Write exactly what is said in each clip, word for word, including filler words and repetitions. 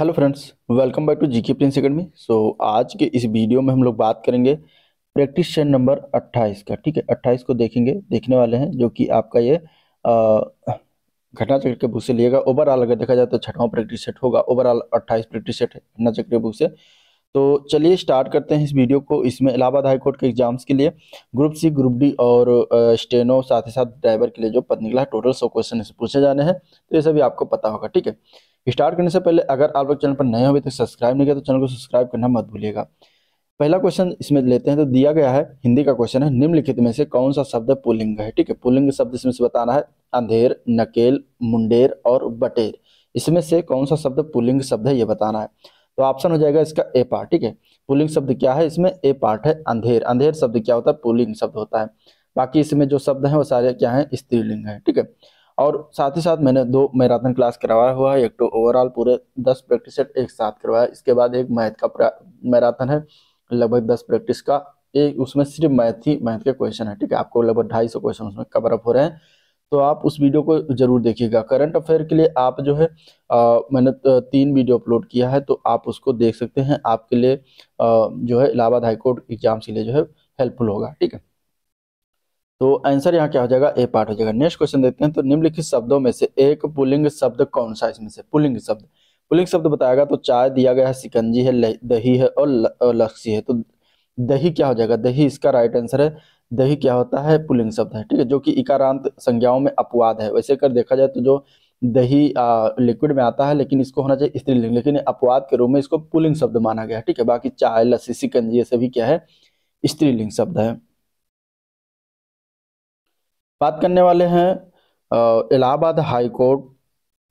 Hello friends, welcome back to GK Prince Academy. So आज के इस वीडियो में हम लोग बात करेंगे प्रैक्टिस सेट नंबर अट्ठाईस का। ठीक है, अट्ठाईस को देखेंगे देखने वाले हैं, जो कि आपका ये घटना चक्र के बुक से लिएगा। ओवरऑल अगर देखा जाए तो छठवां प्रैक्टिस सेट होगा। ओवरऑल अट्ठाईस प्रैक्टिस सेट है घटना चक्र के बुक से। तो चलिए स्टार्ट करते हैं इस वीडियो को। इसमें इलाहाबाद हाई कोर्ट के एग्जाम्स के लिए ग्रुप सी, ग्रुप डी और स्टेनो, साथ ही साथ ड्राइवर के लिए जो पद निकला है, टोटल सौ क्वेश्चन पूछे जाने हैं। तो ये सभी आपको पता होगा। ठीक है, स्टार्ट करने से पहले अगर आप लोग चैनल पर नए हो तो सब्सक्राइब नहीं किया तो चैनल को सब्सक्राइब करना मत भूलिएगा। पहला क्वेश्चन इसमें लेते हैं, तो दिया गया है, हिंदी का क्वेश्चन है, निम्नलिखित में से कौन सा शब्द पुल्लिंग है। ठीक है, पुल्लिंग शब्द इसमें से बताना है। अंधेर, नकेल, मुंडेर और बटेर, इसमें से कौन सा शब्द पुल्लिंग शब्द है ये बताना है। तो ऑप्शन हो जाएगा इसका ए पार्ट। ठीक है, पुल्लिंग शब्द क्या है, इसमें ए पार्ट है अंधेर। अंधेर शब्द क्या होता है, पुल्लिंग शब्द होता है। बाकी इसमें जो शब्द है वो सारे क्या है, स्त्रीलिंग है। ठीक है, और साथ ही साथ मैंने दो मैराथन क्लास करवाया हुआ है। एक तो ओवरऑल पूरे दस प्रैक्टिस सेट एक साथ करवाया, इसके बाद एक मैथ का मैराथन है लगभग दस प्रैक्टिस का, एक उसमें सिर्फ मैथ ही मैथ के क्वेश्चन है। ठीक है, आपको लगभग ढाई सौ क्वेश्चन उसमें कवर अप हो रहे हैं, तो आप उस वीडियो को जरूर देखिएगा। करंट अफेयर के लिए आप जो है आ, मैंने तीन वीडियो अपलोड किया है, तो आप उसको देख सकते हैं। आपके लिए आ, जो है इलाहाबाद हाईकोर्ट एग्जाम्स के लिए जो है हेल्पफुल होगा। ठीक है, तो आंसर यहाँ क्या हो जाएगा, ए पार्ट हो जाएगा। नेक्स्ट क्वेश्चन देखते हैं, तो निम्नलिखित शब्दों में से एक पुल्लिंग शब्द कौन सा, इसमें से पुल्लिंग शब्द पुल्लिंग शब्द बताएगा। तो चाय दिया गया है, सिकंजी है, दही है और लस्सी है। तो दही क्या हो जाएगा, दही इसका राइट आंसर है। दही क्या होता है, पुल्लिंग शब्द है। ठीक है, जो कि इकारांत संज्ञाओं में अपवाद है। वैसे अगर देखा जाए तो जो दही लिक्विड में आता है, लेकिन इसको होना चाहिए स्त्रीलिंग, लेकिन अपवाद के रूप में इसको पुल्लिंग शब्द माना गया है। ठीक है, बाकी चाय, लस्सी, सिकंजी ये सभी क्या है, स्त्रीलिंग शब्द है। बात करने वाले हैं इलाहाबाद हाई कोर्ट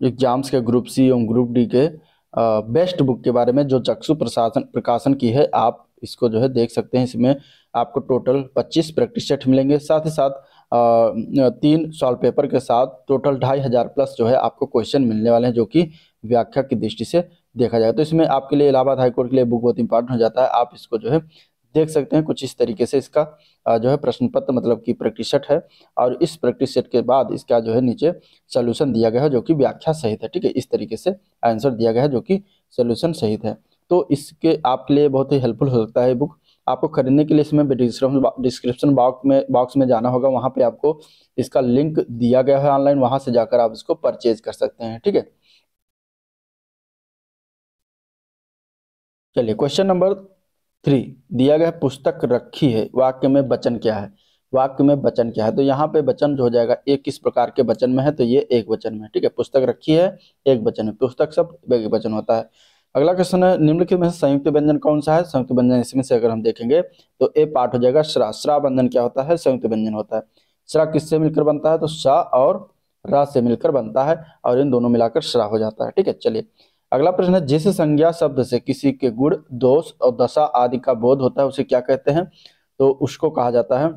एग्जाम्स के ग्रुप सी एवं ग्रुप डी के आ, बेस्ट बुक के बारे में, जो चक्षु प्रशासन प्रकाशन की है। आप इसको जो है देख सकते हैं। इसमें आपको टोटल पच्चीस प्रैक्टिस सेट मिलेंगे, साथ ही साथ आ, तीन सॉल्व पेपर के साथ टोटल ढाई हज़ार प्लस जो है आपको क्वेश्चन मिलने वाले हैं, जो कि व्याख्या की दृष्टि से देखा जाए तो इसमें आपके लिए इलाहाबाद हाईकोर्ट के लिए बुक बहुत इंपॉर्टेंट हो जाता है। आप इसको जो है देख सकते हैं। कुछ इस तरीके से इसका जो है प्रश्न पत्र मतलब कि प्रैक्टिस सेट है, और इस प्रैक्टिस सेट के बाद इसका जो है नीचे सोल्यूशन दिया गया है, जो कि व्याख्या सहित है। ठीक है, इस तरीके से आंसर दिया गया है जो कि सोल्यूशन सहित है। तो इसके आपके लिए बहुत ही हेल्पफुल हो सकता है बुक। आपको खरीदने के लिए इसमें डिस्क्रिप्शन बॉक्स में बॉक्स में जाना होगा, वहाँ पर आपको इसका लिंक दिया गया है ऑनलाइन, वहाँ से जाकर आप इसको परचेज कर सकते हैं। ठीक है, चलिए क्वेश्चन नंबर थ्री दिया गया है, पुस्तक रखी है, वाक्य में वचन क्या है। वाक्य में वचन क्या है, तो यहाँ पे वचन जो हो जाएगा एक किस प्रकार के वचन में है, तो ये एक वचन में। ठीक है, पुस्तक रखी है एक वचन में, पुस्तक शब्द एक वचन होता है। अगला क्वेश्चन है, निम्नलिखित में से संयुक्त व्यंजन कौन सा है। संयुक्त व्यंजन इसमें से अगर हम देखेंगे तो ए पार्ट हो जाएगा श्रा। श्रा व्यंजन क्या होता है, संयुक्त व्यंजन होता है। श्रा किससे मिलकर बनता है, तो सा और रा से मिलकर बनता है, और इन दोनों मिलाकर श्रा हो जाता है। ठीक है, चलिए अगला प्रश्न है, जिस संज्ञा शब्द से किसी के गुण, दोष और दशा आदि का बोध होता है उसे क्या कहते हैं, तो उसको कहा जाता है,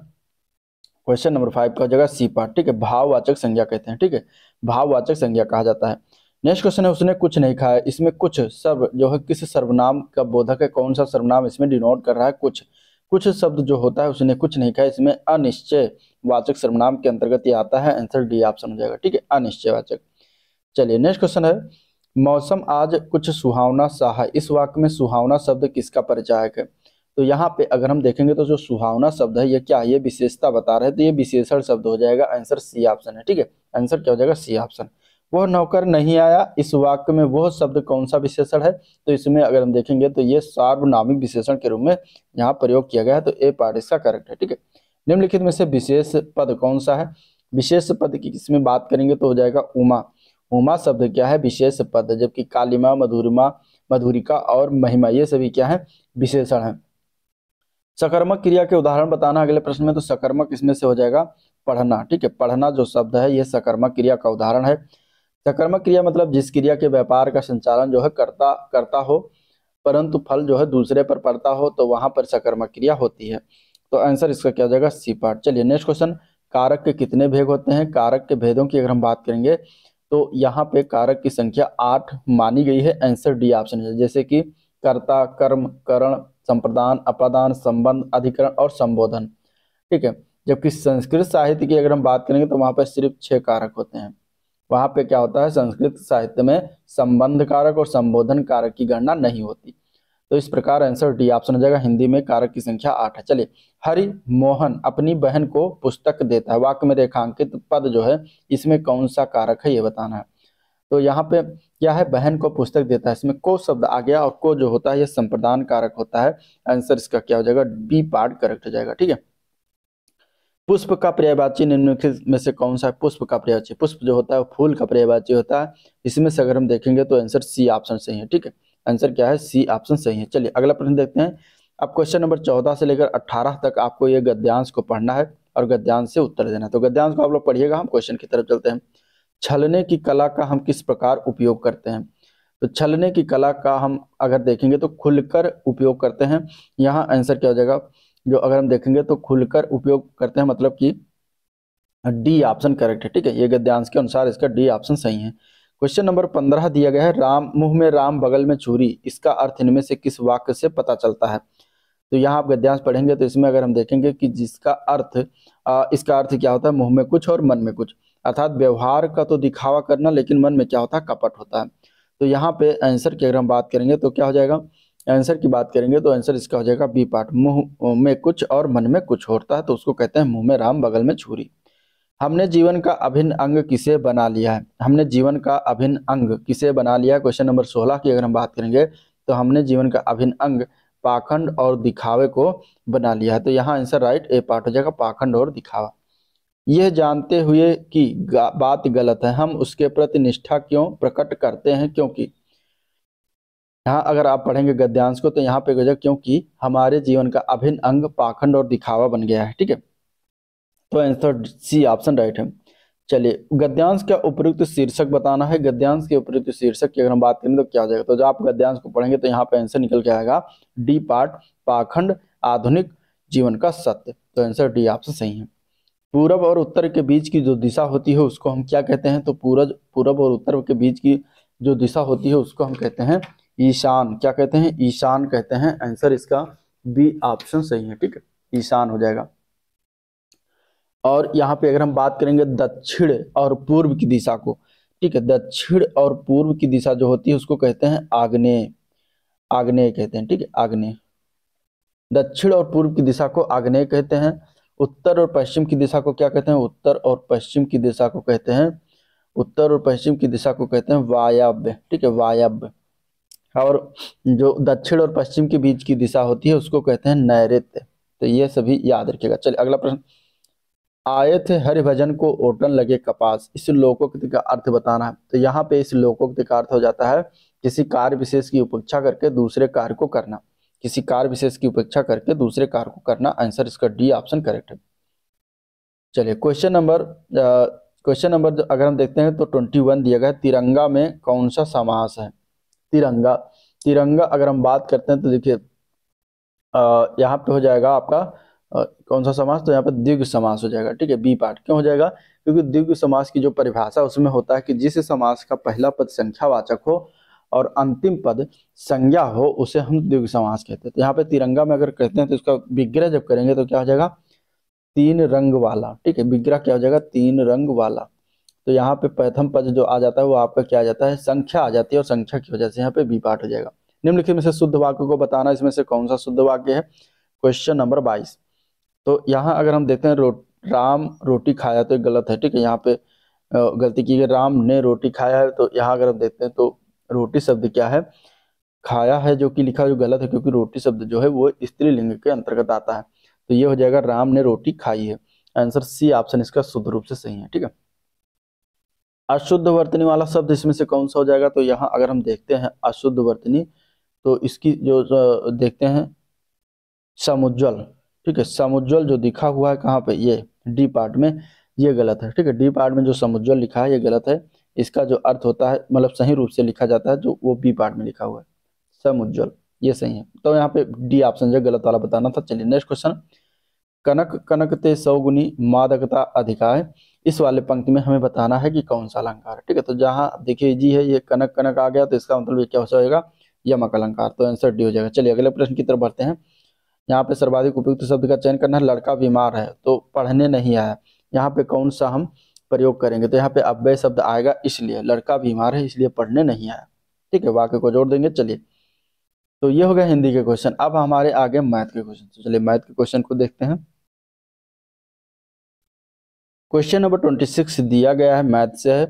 क्वेश्चन नंबर फाइव का जगह सी पार्ट। ठीक है, भाववाचक संज्ञा कहते हैं। ठीक है, भाववाचक संज्ञा कहा जाता है। नेक्स्ट क्वेश्चन है, उसने कुछ नहीं खाया, इसमें कुछ सर्व जो है किस सर्वनाम का बोधक है, कौन सा सर्वनाम इसमें डिनोट कर रहा है, कुछ कुछ शब्द जो होता है उसने कुछ नहीं खाया, इसमें अनिश्चय वाचक सर्वनाम के अंतर्गत ये आता है। आंसर डी ऑप्शन हो जाएगा। ठीक है, अनिश्चय वाचक। चलिए नेक्स्ट क्वेश्चन है, मौसम आज कुछ सुहावना सा है, इस वाक्य में सुहावना शब्द किसका परिचायक है। तो यहाँ पे अगर हम देखेंगे तो जो सुहावना शब्द है ये क्या है, ये विशेषता बता रहे हैं, तो ये विशेषण शब्द हो जाएगा। आंसर सी ऑप्शन है। ठीक है, आंसर क्या हो जाएगा, सी ऑप्शन। वह नौकर नहीं आया, इस वाक्य में वह शब्द कौन सा विशेषण है, तो इसमें अगर हम देखेंगे तो ये सार्वनामिक विशेषण के रूप में यहाँ प्रयोग किया गया है, तो ए पार्ट इसका करेक्ट है। ठीक है, निम्नलिखित में से विशेष पद कौन सा है। विशेष पद की इसमें बात करेंगे तो हो जाएगा उमा। उमा शब्द क्या है, विशेष पद है, जबकि कालिमा, मधुरिमा, मधुरिका और महिमा ये सभी क्या है, विशेषण है। सकर्मक क्रिया के उदाहरण बताना अगले प्रश्न में, तो सकर्मक इसमें से हो जाएगा पढ़ना। ठीक है, पढ़ना जो शब्द है ये सकर्मक क्रिया का उदाहरण है। सकर्मक क्रिया मतलब जिस क्रिया के व्यापार का संचालन जो है करता करता हो, परंतु फल जो है दूसरे पर पड़ता हो, तो वहां पर सकर्मक क्रिया होती है। तो आंसर इसका क्या हो जाएगा, सी पार्ट। चलिए नेक्स्ट क्वेश्चन, कारक के कितने भेद होते हैं। कारक के भेदों की अगर हम बात करेंगे तो यहाँ पे कारक की संख्या आठ मानी गई है। आंसर डी ऑप्शन है, जैसे कि कर्ता, कर्म, करण, संप्रदान, अपादान, संबंध, अधिकरण और संबोधन। ठीक है, जबकि संस्कृत साहित्य की अगर हम बात करेंगे तो वहाँ पर सिर्फ छह कारक होते हैं। वहाँ पे क्या होता है, संस्कृत साहित्य में संबंध कारक और संबोधन कारक की गणना नहीं होती। तो इस प्रकार आंसर डी ऑप्शन हो जाएगा। हिंदी में कारक की संख्या आठ है। चलिए, हरि मोहन अपनी बहन को पुस्तक देता है, वाक्य में रेखांकित पद जो है इसमें कौन सा कारक है ये बताना है। तो यहाँ पे क्या है, बहन को पुस्तक देता है, इसमें को शब्द आ गया और को जो होता है यह संप्रदान कारक होता है। आंसर इसका क्या हो जाएगा, बी पार्ट करेक्ट हो जाएगा। ठीक है, पुष्प का पर्यायवाची निम्नलिखित में से कौन सा है? पुष्प का पर्यायवाची, पुष्प जो होता है फूल का पर्यायवाची होता है। इसमें से अगर हम देखेंगे तो आंसर सी ऑप्शन सही है। ठीक है, आंसर क्या है, सी ऑप्शन सही है। चलिए अगला प्रश्न देखते हैं। अब क्वेश्चन नंबर चौदह से लेकर अट्ठारह तक आपको ये गद्यांश को पढ़ना है और गद्यांश से उत्तर देना है। तो गद्यांश को आप लोग पढ़िएगा, हम क्वेश्चन की तरफ चलते हैं। छलने की कला का हम किस प्रकार उपयोग करते हैं? तो छलने की कला का हम अगर देखेंगे तो खुलकर उपयोग करते हैं। यहाँ आंसर क्या हो जाएगा, जो अगर हम देखेंगे तो खुलकर उपयोग करते हैं, मतलब कि डी ऑप्शन करेक्ट है। ठीक है, ये गद्यांश के अनुसार इसका डी ऑप्शन सही है। क्वेश्चन नंबर पंद्रह दिया गया है, राम मुंह में राम बगल में छुरी, इसका अर्थ इनमें से किस वाक्य से पता चलता है? तो यहाँ आप गद्यांश पढ़ेंगे तो इसमें अगर हम देखेंगे कि जिसका अर्थ आ, इसका अर्थ क्या होता है, मुंह में कुछ और मन में कुछ, अर्थात व्यवहार का तो दिखावा करना लेकिन मन में क्या होता है, कपट होता है। तो यहाँ पे आंसर की अगर हम बात करेंगे तो क्या हो जाएगा, आंसर की बात करेंगे तो आंसर इसका हो जाएगा बी पार्ट। मुंह में कुछ और मन में कुछ होता है तो उसको कहते हैं मुंह में राम बगल में छुरी। हमने जीवन का अभिन्न अंग किसे बना लिया है? हमने जीवन का अभिन्न अंग किसे बना लिया है? क्वेश्चन नंबर सोलह की अगर हम बात करेंगे तो हमने जीवन का अभिन्न अंग पाखंड और दिखावे को बना लिया है। तो यहाँ आंसर राइट ए पार्ट हो जाएगा, पाखंड और दिखावा। यह जानते हुए कि बात गलत है हम उसके प्रति निष्ठा क्यों प्रकट करते हैं? क्योंकि यहाँ अगर आप पढ़ेंगे गद्यांश को तो यहाँ पे हो जाएगा क्योंकि हमारे जीवन का अभिन्न अंग पाखंड और दिखावा बन गया है। ठीक है, तो आंसर सी ऑप्शन राइट है। चलिए, गद्यांश का उपयुक्त शीर्षक बताना है। गद्यांश के उपयुक्त शीर्षक की अगर हम बात करें तो क्या हो जाएगा, तो जब आप गद्यांश को पढ़ेंगे तो यहाँ पे आंसर निकल के आएगा डी पार्ट, पाखंड आधुनिक जीवन का सत्य। तो आंसर डी ऑप्शन सही है। पूरब और उत्तर के बीच की जो दिशा होती है उसको हम क्या कहते हैं? तो पूरब पूरब और उत्तर के बीच की जो दिशा होती है उसको हम कहते हैं ईशान। क्या कहते हैं? ईशान कहते हैं। आंसर इसका बी ऑप्शन सही है। ठीक है, ईशान हो जाएगा। और यहाँ पे अगर हम बात करेंगे दक्षिण और पूर्व की दिशा को, ठीक है, दक्षिण और पूर्व की दिशा जो होती है उसको कहते हैं आग्नेय, आग्नेय कहते हैं। ठीक है, आग्नेय। दक्षिण और पूर्व की दिशा को आग्नेय कहते हैं। उत्तर और पश्चिम की दिशा को क्या कहते हैं? उत्तर और पश्चिम की दिशा को कहते हैं उत्तर और पश्चिम की दिशा को कहते हैं वायव्य। ठीक है, वायव्य। और जो दक्षिण और पश्चिम के बीच की दिशा होती है उसको कहते हैं नैऋत्य। तो ये सभी याद रखिएगा। चलिए अगला प्रश्न, आए थे हरिभजन को ओटन लगे कपास, इस लोकोक्ति का अर्थ बताना है। तो यहाँ पे इस लोकोक्ति का अर्थ हो जाता है किसी कार्य विशेष की उपेक्षा करके दूसरे कार्य को करना, किसी कार्य विशेष की उपेक्षा करके दूसरे कार्य को करना। आंसर इसका डी ऑप्शन करेक्ट है। चलिए क्वेश्चन नंबर क्वेश्चन नंबर अगर हम देखते हैं तो ट्वेंटी वन दिया गया है, तिरंगा में कौन सा समास है? तिरंगा तिरंगा अगर हम बात करते हैं तो देखिए यहाँ पे हो जाएगा आपका Uh, कौन सा समास? तो यहाँ पर द्विग समास हो जाएगा। ठीक है, बी पार्ट। क्यों हो जाएगा? क्योंकि द्विग समास की जो परिभाषा उसमें होता है कि जिस समास का पहला पद संख्यावाचक हो और अंतिम पद संज्ञा हो उसे हम द्विग समास कहते हैं। तो यहाँ पे तिरंगा में अगर कहते हैं तो इसका विग्रह जब करेंगे तो क्या हो जाएगा, तीन रंग वाला। ठीक है, विग्रह क्या हो जाएगा, तीन रंग वाला। तो यहाँ पे प्रथम पद जो आ जाता है वो आपका क्या आ जाता है, संख्या आ जाती है, और संख्या की वजह से यहाँ पे बी पार्ट हो जाएगा। निम्नलिखित में से शुद्ध वाक्य को बताना, इसमें से कौन सा शुद्ध वाक्य है? क्वेश्चन नंबर बाईस। तो यहाँ अगर हम देखते हैं रो, राम रोटी खाया, तो गलत है। ठीक है, यहाँ पे गलती की गई, राम ने रोटी खाया है। तो यहाँ अगर हम देखते हैं तो रोटी शब्द क्या है, खाया है जो कि लिखा जो गलत है, क्योंकि रोटी शब्द जो है वो स्त्रीलिंग के अंतर्गत आता है। तो ये हो जाएगा राम ने रोटी खाई है। आंसर सी ऑप्शन इसका शुद्ध रूप से सही है। ठीक है, अशुद्ध वर्तनी वाला शब्द इसमें से कौन सा हो जाएगा? तो यहाँ अगर हम देखते हैं अशुद्ध वर्तनी, तो इसकी जो देखते हैं समुज्ज्वल। ठीक है, समुज्ज्वल जो दिखा हुआ है कहाँ पे, ये डी पार्ट में, ये गलत है। ठीक है, डी पार्ट में जो समुज्ज्वल लिखा है ये गलत है। इसका जो अर्थ होता है, मतलब सही रूप से लिखा जाता है जो वो बी पार्ट में लिखा हुआ है, समुज्ज्वल, ये सही है। तो यहाँ पे डी ऑप्शन जो गलत वाला बताना था। चलिए नेक्स्ट क्वेश्चन, कनक कनक ते सौगुनी मादकता अधिकाय, इस वाले पंक्ति में हमें बताना है कि कौन सा अलंकार है। ठीक है, तो जहाँ देखिए जी है ये कनक कनक आ गया, तो इसका मतलब ये क्या हो जाएगा, यमक अलंकार। तो आंसर डी हो जाएगा। चलिए अगले प्रश्न की तरफ बढ़ते हैं। यहाँ पे सर्वाधिक उपयुक्त शब्द का चयन करना है। लड़का बीमार है तो पढ़ने नहीं आया, यहाँ पे कौन सा हम प्रयोग करेंगे, तो यहाँ पे अव्यय शब्द आएगा, इसलिए लड़का बीमार है इसलिए पढ़ने नहीं आया। ठीक है, वाक्य को जोड़ देंगे। चलिए, तो ये हो गया हिंदी के क्वेश्चन। अब हमारे आगे मैथ के क्वेश्चन, तो चलिए मैथ के क्वेश्चन को देखते हैं। क्वेश्चन नंबर ट्वेंटी सिक्स दिया गया है मैथ से है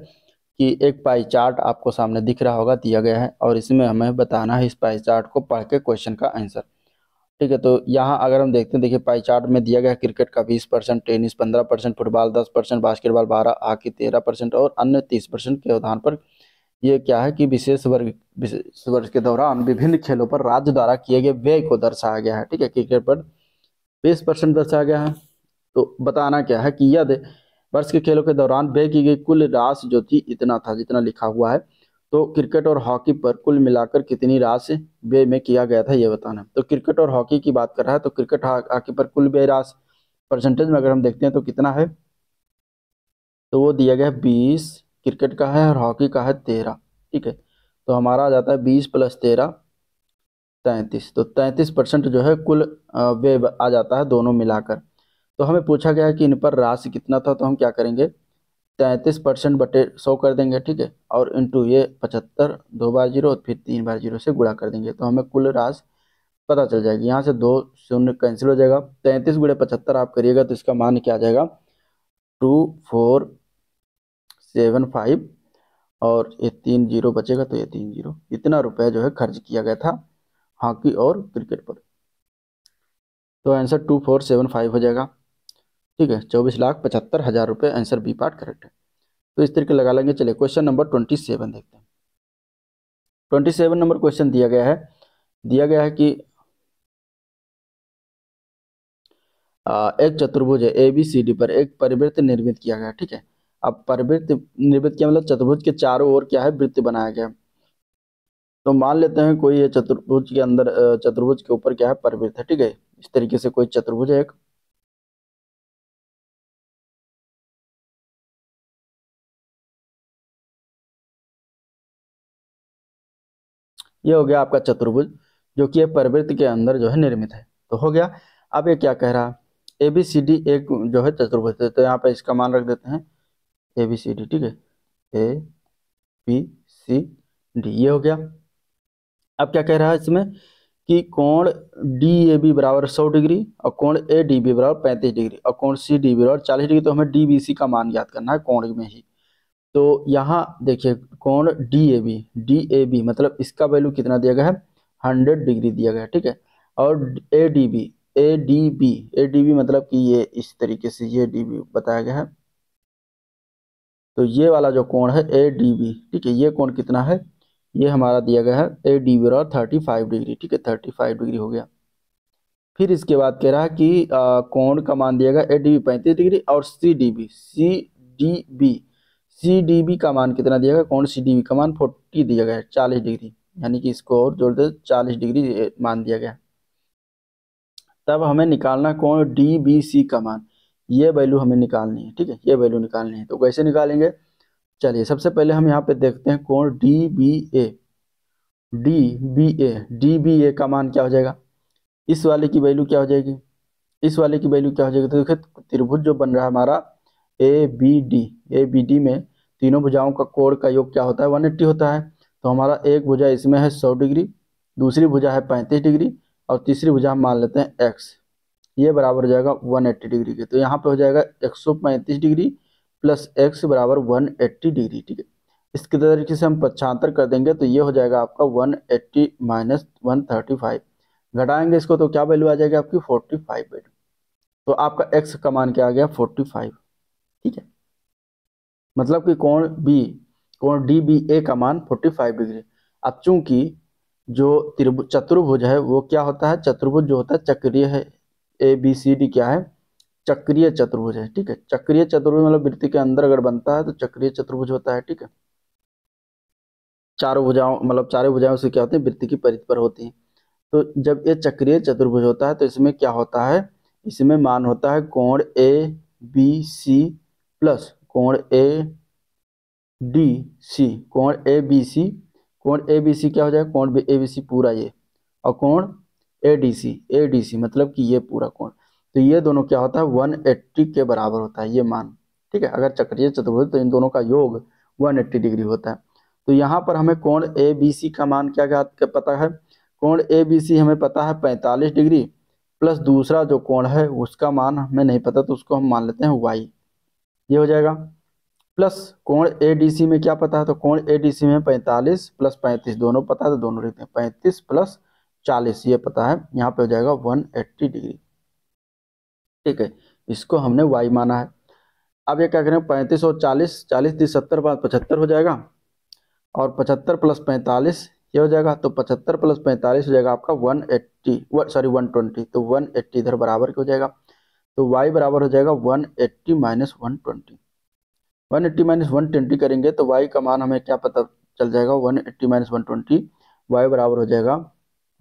कि एक पाई चार्ट आपको सामने दिख रहा होगा, दिया गया है, और इसमें हमें बताना है इस पाई चार्ट को पढ़ के क्वेश्चन का आंसर। ठीक है, तो यहाँ अगर हम देखते हैं, देखिए पाई चार्ट में दिया गया है क्रिकेट का बीस परसेंट, टेनिस पंद्रह परसेंट, फुटबॉल दस परसेंट, बास्केटबॉल बारह, हॉकी तेरह परसेंट और अन्य तीस परसेंट के आधार पर यह क्या है कि विशेष वर्ग विशेष वर्ष के दौरान विभिन्न खेलों पर राज्य द्वारा किए गए व्यय को दर्शाया गया है। ठीक है, क्रिकेट पर बीस परसेंट दर्शाया गया है, तो बताना क्या है कि यदि वर्ष के खेलों के दौरान व्यय की गई कुल राशि जो थी इतना था जितना लिखा हुआ है, तो क्रिकेट और हॉकी पर कुल मिलाकर कितनी राशि व्यय में किया गया था ये बताना। तो क्रिकेट और हॉकी की बात कर रहा है, तो क्रिकेट हॉकी पर कुल व्यय राशि परसेंटेज में अगर हम देखते हैं तो कितना है, तो वो दिया गया है बीस क्रिकेट का है और हॉकी का है तेरह। ठीक है, तो हमारा आ जाता है बीस प्लस तेरह तैंतीस, तो तैंतीस परसेंट जो है कुल व्यय आ जाता है दोनों मिलाकर। तो हमें पूछा गया है कि इन पर राशि कितना था, तो हम क्या करेंगे तैंतीस परसेंट बटे सौ कर देंगे। ठीक है, और इंटू ये पचहत्तर, दो बार जीरो और फिर तीन बार जीरो से गुणा कर देंगे, तो हमें कुल राशि पता चल जाएगी। यहाँ से दो शून्य कैंसिल हो जाएगा, तैंतीस गुणे पचहत्तर आप करिएगा तो इसका मान क्या आ जाएगा टू फोर सेवन फाइव, और ये तीन जीरो बचेगा तो ये तीन जीरो। इतना रुपया जो है खर्च किया गया था हॉकी और क्रिकेट पर, तो answer two four seven five हो जाएगा। ठीक है, चौबीस लाख पचहत्तर हज़ार रुपये, आंसर बी पार्ट करेक्ट है, तो इस तरीके लगा लेंगे। चलिए क्वेश्चन नंबर ट्वेंटी सेवन देखते हैं। ट्वेंटी सेवन नंबर क्वेश्चन दिया गया है, दिया गया है कि आ, एक चतुर्भुज है ए बी सी डी पर एक परिवृत्त निर्मित किया गया। ठीक है, अब परिवृत्त निर्मित किया मतलब चतुर्भुज के चारों ओर क्या है वृत्त बनाया गया। तो मान लेते हैं कोई ये चतुर्भुज के अंदर चतुर्भुज के ऊपर क्या है परिवृत्त है। ठीक है, इस तरीके से कोई चतुर्भुज है एक, ये हो गया आपका चतुर्भुज जो कि परिवृत्त के अंदर जो है निर्मित है। तो हो गया, अब ये क्या कह रहा है ए बी सी डी एक जो है चतुर्भुज है, तो यहाँ पे इसका मान रख देते हैं ए बी सी डी। ठीक है, ए बी सी डी ये हो गया। अब क्या कह रहा है इसमें कि कोण डी ए बी बराबर सौ डिग्री और कोण ए डी बी बराबर पैंतीस डिग्री और कोण सी डी बी बराबर चालीस डिग्री, तो हमें डी बी सी का मान ज्ञात करना है कोण में ही। तो यहाँ देखिए कोण D A B D A B मतलब इसका वैल्यू कितना दिया गया है हंड्रेड डिग्री दिया गया है। ठीक है, और A D B A D B A D B मतलब कि ये इस तरीके से ये डी बी बताया गया है, तो ये वाला जो कोण है ए डी बी। ठीक है, ये कोण कितना है, ये हमारा दिया गया है ए डी बी और थर्टी फाइव डिग्री। ठीक है, थर्टी फाइव डिग्री हो गया। फिर इसके बाद कह रहा है कि आ, कोण का मान दिया गया ए डी बी पैंतीस डिग्री और C D B C D B C D B का मान कितना दिया गया, कोण सी डी बी का मान फोर्टी दिया गया है चालीस डिग्री, यानी कि इसको और जोड़ दे चालीस डिग्री मान दिया गया। तब हमें निकालना कोण डी बी सी का मान, ये वैल्यू हमें निकालनी है। ठीक है, ये वैल्यू निकालनी है, तो कैसे निकालेंगे, चलिए सबसे पहले हम यहाँ पे देखते हैं कोण D B A D B A D B A का मान क्या हो जाएगा, इस वाले की वैल्यू क्या हो जाएगी, इस वाले की वैल्यू क्या हो जाएगी। तो देखिए त्रिभुज जो बन रहा है हमारा A B D A B D में तीनों भुजाओं का कोण का योग क्या होता है एक सौ अस्सी होता है, तो हमारा एक भुजा इसमें है सौ डिग्री, दूसरी भुजा है पैंतीस डिग्री और तीसरी भुजा हम मान लेते हैं एक्स, ये बराबर हो जाएगा एक सौ अस्सी डिग्री के। तो यहाँ पे हो जाएगा एक सौ पैंतीस डिग्री प्लस एक्स बराबर एक सौ अस्सी डिग्री। ठीक है, इसके तरीके से हम पक्षांतर कर देंगे तो ये हो जाएगा आपका एक सौ अस्सी माइनस एक सौ पैंतीस, घटाएंगे इसको तो क्या वैल्यू आ जाएगी आपकी पैंतालीस वैल्यू, तो आपका एक्स का मान क्या आ गया पैंतालीस। ठीक है, मतलब कि कोण बी कोण डी बी ए का मान पैंतालीस डिग्री। अब चूंकि जो त्रिभुज चतुर्भुज है वो क्या होता है, चतुर्भुज जो होता है चक्रीय है, ए बी सी डी क्या है चक्रीय चतुर्भुज है। ठीक है, चक्रीय चतुर्भुज मतलब वृत्त के अंदर अगर बनता है तो चक्रीय चतुर्भुज होता है। ठीक है, चारों भुजाओं मतलब चारों भुजाओं से क्या होती है वृत्त की परिधि पर होती है। तो जब ये चक्रीय चतुर्भुज होता है तो इसमें क्या होता है, इसमें मान होता है कोण ए बी सी प्लस कोण ए डी सी कोण ए बी सी कोण ए बी सी क्या हो जाएगा कोण ए बी सी पूरा ये और कोण A D C A D C मतलब कि ये पूरा कोण, तो ये दोनों क्या होता है एक सौ अस्सी के बराबर होता है ये मान। ठीक है। अगर चक्रीय चतुर्भुज तो इन दोनों का योग एक सौ अस्सी डिग्री होता है। तो यहाँ पर हमें कोण ए बी सी का मान क्या क्या पता है? कोण ए बी सी हमें पता है पैंतालीस डिग्री प्लस दूसरा जो कोण है उसका मान हमें नहीं पता, तो उसको हम मान लेते हैं वाई, ये हो जाएगा। प्लस कोण ए डी सी में क्या पता है? तो कोण ए डी सी में पैंतालीस प्लस पैंतीस दोनों पता है, तो दोनों लिखते हैं पैंतीस प्लस चालीस, ये पता है, यहाँ पे हो जाएगा एक सौ अस्सी डिग्री, ठीक है। इसको हमने वाई माना है। अब ये क्या करें, पैंतीस और चालीस, चालीस तीस सत्तर बाद पचहत्तर हो जाएगा, और पचहत्तर प्लस पैंतालीस ये हो जाएगा, तो पचहत्तर प्लस पैंतालीस हो जाएगा आपका एक सौ अस्सी, सॉरी एक सौ बीस, तो एक सौ अस्सी इधर बराबर हो जाएगा, तो y बराबर हो जाएगा एक सौ अस्सी माइनस एक सौ बीस। एक सौ अस्सी माइनस एक सौ बीस करेंगे तो y का मान हमें क्या पता चल जाएगा? एक सौ अस्सी माइनस एक सौ बीस, y बराबर हो जाएगा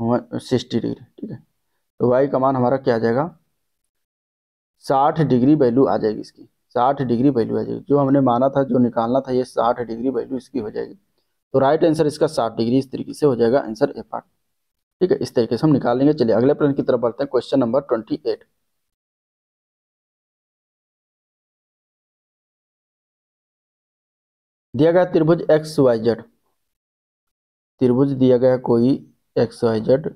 साठ डिग्री, ठीक है। तो y का मान हमारा क्या आ जाएगा? साठ डिग्री वैल्यू आ जाएगी इसकी, साठ डिग्री वैल्यू आ जाएगी। जो हमने माना था, जो निकालना था, ये साठ डिग्री वैल्यू इसकी हो जाएगी। तो राइट आंसर इसका साठ डिग्री, इस तरीके से हो जाएगा आंसर ए पार्ट, ठीक है। इस तरीके से हम निकाल लेंगे। चलिए अगले प्रश्न की तरफ बढ़ते हैं, क्वेश्चन नंबर ट्वेंटी एट दिया गया त्रिभुज एक्स वाई जेड, त्रिभुज दिया गया कोई एक्स वाई जेड,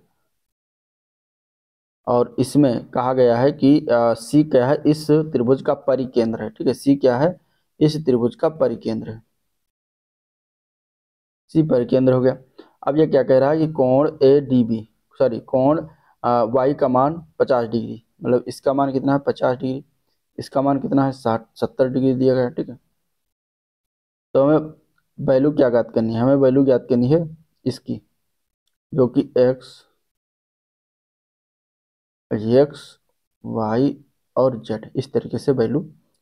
और इसमें कहा गया है कि सी क्या है? इस त्रिभुज का परिकेंद्र है, ठीक है। सी क्या है? इस त्रिभुज का परिकेंद्र है, सी परिकेंद्र हो गया। अब ये क्या कह रहा है कि कोण ए डी बी, सॉरी कोण वाई का मान पचास डिग्री, मतलब इसका मान कितना है? पचास डिग्री। इसका मान कितना है? साठ सत्तर डिग्री दिया गया, ठीक है। तो हमें वैल्यू क्या ज्ञात करनी है? हमें वैल्यू ज्ञात करनी है इसकी, जो कि एक्स एक्स वाई और जेड, इस तरीके से वैल्यू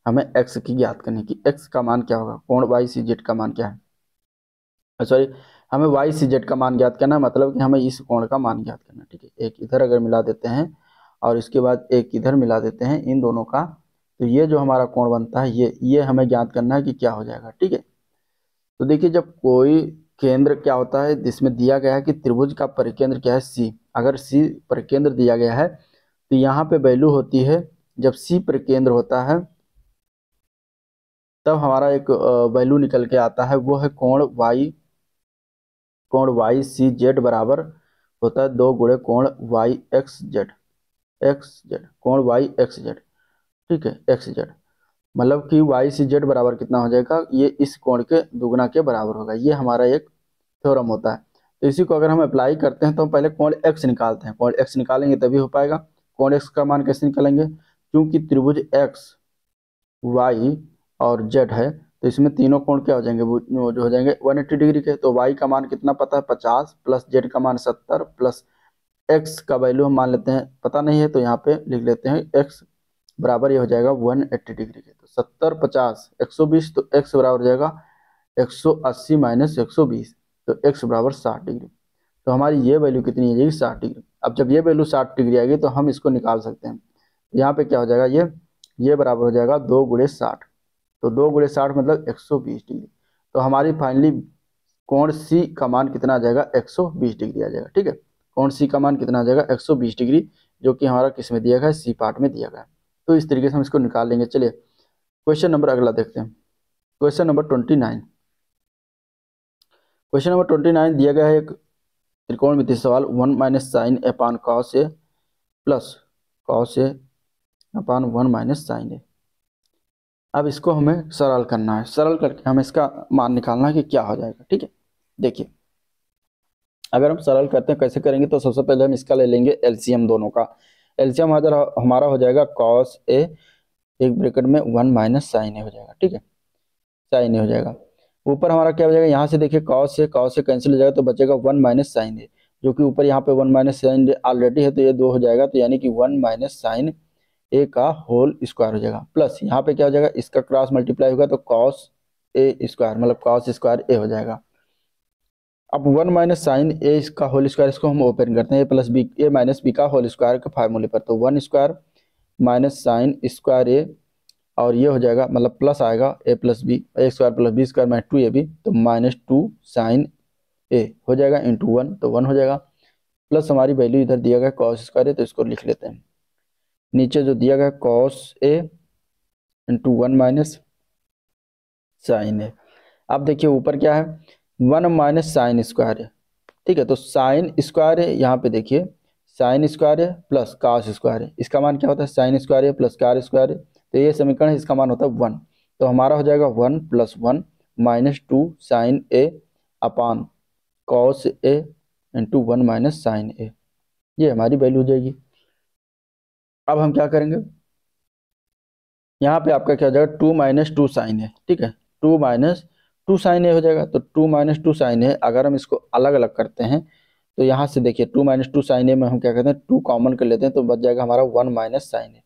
हमें एक्स की ज्ञात करनी है कि एक्स का मान क्या होगा। कोण वाई सी जेड का मान क्या है? सॉरी, हमें वाई सी जेड का मान ज्ञात करना है, मतलब कि हमें इस कोण का मान ज्ञात करना है, ठीक है। एक इधर अगर मिला देते हैं और इसके बाद एक इधर मिला देते हैं इन दोनों का, तो ये जो हमारा कोण बनता है, ये ये हमें ज्ञात करना है कि क्या हो जाएगा, ठीक है। तो देखिए, जब कोई केंद्र क्या होता है, जिसमें दिया गया है कि त्रिभुज का परिकेंद्र क्या है? सी। अगर सी परिकेंद्र दिया गया है तो यहाँ पे वैल्यू होती है, जब सी परिकेंद्र होता है तब हमारा एक वैल्यू निकल के आता है, वो है कोण वाई, कोण वाई सी जेड बराबर होता है दो गुणे कोण Y X Z, X Z कोण वाई एक्स जेड, ठीक है, एक्स जेड, मतलब कि वाई सी जेड बराबर कितना हो जाएगा? ये इस कोण के दुगना के बराबर होगा। ये हमारा एक थ्योरम होता है। तो इसी को अगर हम अप्लाई करते हैं तो हम पहले कोण एक्स निकालते हैं, कोण एक्स निकालेंगे तभी हो पाएगा। कोण एक्स का मान कैसे निकालेंगे? क्योंकि त्रिभुज एक्स वाई और जेड है तो इसमें तीनों कोण क्या हो जाएंगे? वो जो हो जाएंगे एक सौ अस्सी डिग्री के। तो वाई का मान कितना पता है? पचास प्लस जेड का मान सत्तर प्लस एक्स का वैल्यू हम मान लेते हैं, पता नहीं है तो यहाँ पे लिख लेते हैं एक्स बराबर ये हो जाएगा एक सौ अस्सी डिग्री के। तो सत्तर पचास एक सौ बीस, तो x बराबर हो जाएगा एक सौ अस्सी माइनस एक सौ बीस, तो x बराबर साठ डिग्री। तो हमारी ये वैल्यू कितनी आ जाएगी? साठ डिग्री। अब जब ये वैल्यू साठ डिग्री आएगी तो हम इसको निकाल सकते हैं। यहाँ पे क्या हो जाएगा? ये ये बराबर हो जाएगा दो गुणे साठ, तो दो गुणे साठ मतलब एक सौ बीस डिग्री। तो हमारी फाइनली कोण सी का मान कितना आ जाएगा? एक सौ बीस डिग्री आ जाएगा, ठीक है। कोण सी का मान कितना आ जाएगा? एक सौ बीस डिग्री, जो कि हमारा किस में दिया गया है? सी पार्ट में दिया गया है। तो इस तरीके से हम इसको निकाल लेंगे। चलिए क्वेश्चन नंबर अगला देखते हैं, question number twenty nine question number twenty nine दिया गया है एक त्रिकोणमितीय सवाल, one minus sine upon cos A plus cos A upon one minus sine A. अब इसको हमें सरल करना है, सरल करके हमें इसका मान निकालना है कि क्या हो जाएगा, ठीक है। देखिए, अगर हम सरल करते हैं कैसे करेंगे, तो सबसे पहले हम इसका ले लेंगे एलसीएम, दोनों का एलसीएम हमारा हो जाएगा कॉस ए, एक ब्रैकेट में वन माइनस साइन ए हो जाएगा, ठीक है, साइन ए हो जाएगा। ऊपर हमारा क्या हो जाएगा? यहाँ से देखिए cos A cos A cancel हो जाएगा, तो बचेगा वन माइनस साइन ए, जो कि ऊपर यहाँ पे one minus sine A already है, तो ये दो हो जाएगा, तो यानी कि वन माइनस साइन ए का होल स्क्वायर हो जाएगा। प्लस यहाँ पे क्या हो जाएगा? इसका क्रॉस मल्टीप्लाई होगा, तो कॉस ए स्क्वायर मतलब कॉस स्क्वायर ए हो जाएगा। अब वन माइनस साइन ए इसका होल स्क्वायर, इसको हम ओपन करते हैं, A plus B A minus B का होल स्क्वायर के फार्मूले पर, तो one square minus sine square A, और ये हो जाएगा मतलब प्लस आएगा A plus B, A square plus B square minus two A B, तो माइनस टू साइन ए हो जाएगा इंटू वन, तो वन हो जाएगा। प्लस हमारी वैल्यू इधर दिया गया कॉस स्क्वायर ए, तो इसको लिख लेते हैं। नीचे जो दिया गया cos A into one minus sine है। अब देखिए ऊपर क्या है, वन माइनस साइन स्क्वायर है, ठीक है, तो साइन स्क्वायर है, यहाँ पे देखिए साइन स्क्वायर है प्लस कास स्क्वायर है, इसका मान क्या होता है, साइन स्क्वायर है प्लस कार स्क्वायर है, तो ये समीकरण है, इसका मान होता है वन, तो हमारा हो जाएगा one plus one minus two sine A upon cos A into one minus sine A, ये हमारी वैल्यू हो जाएगी। अब हम क्या करेंगे, यहाँ पे आपका क्या हो जाएगा two minus two sine A, ठीक है, two minus two sine A हो जाएगा, तो two minus two sine A अगर हम इसको अलग अलग करते हैं तो यहाँ से देखिए two minus two sine A में हम क्या करते हैं टू कॉमन कर लेते हैं, तो बच जाएगा हमारा one minus sine A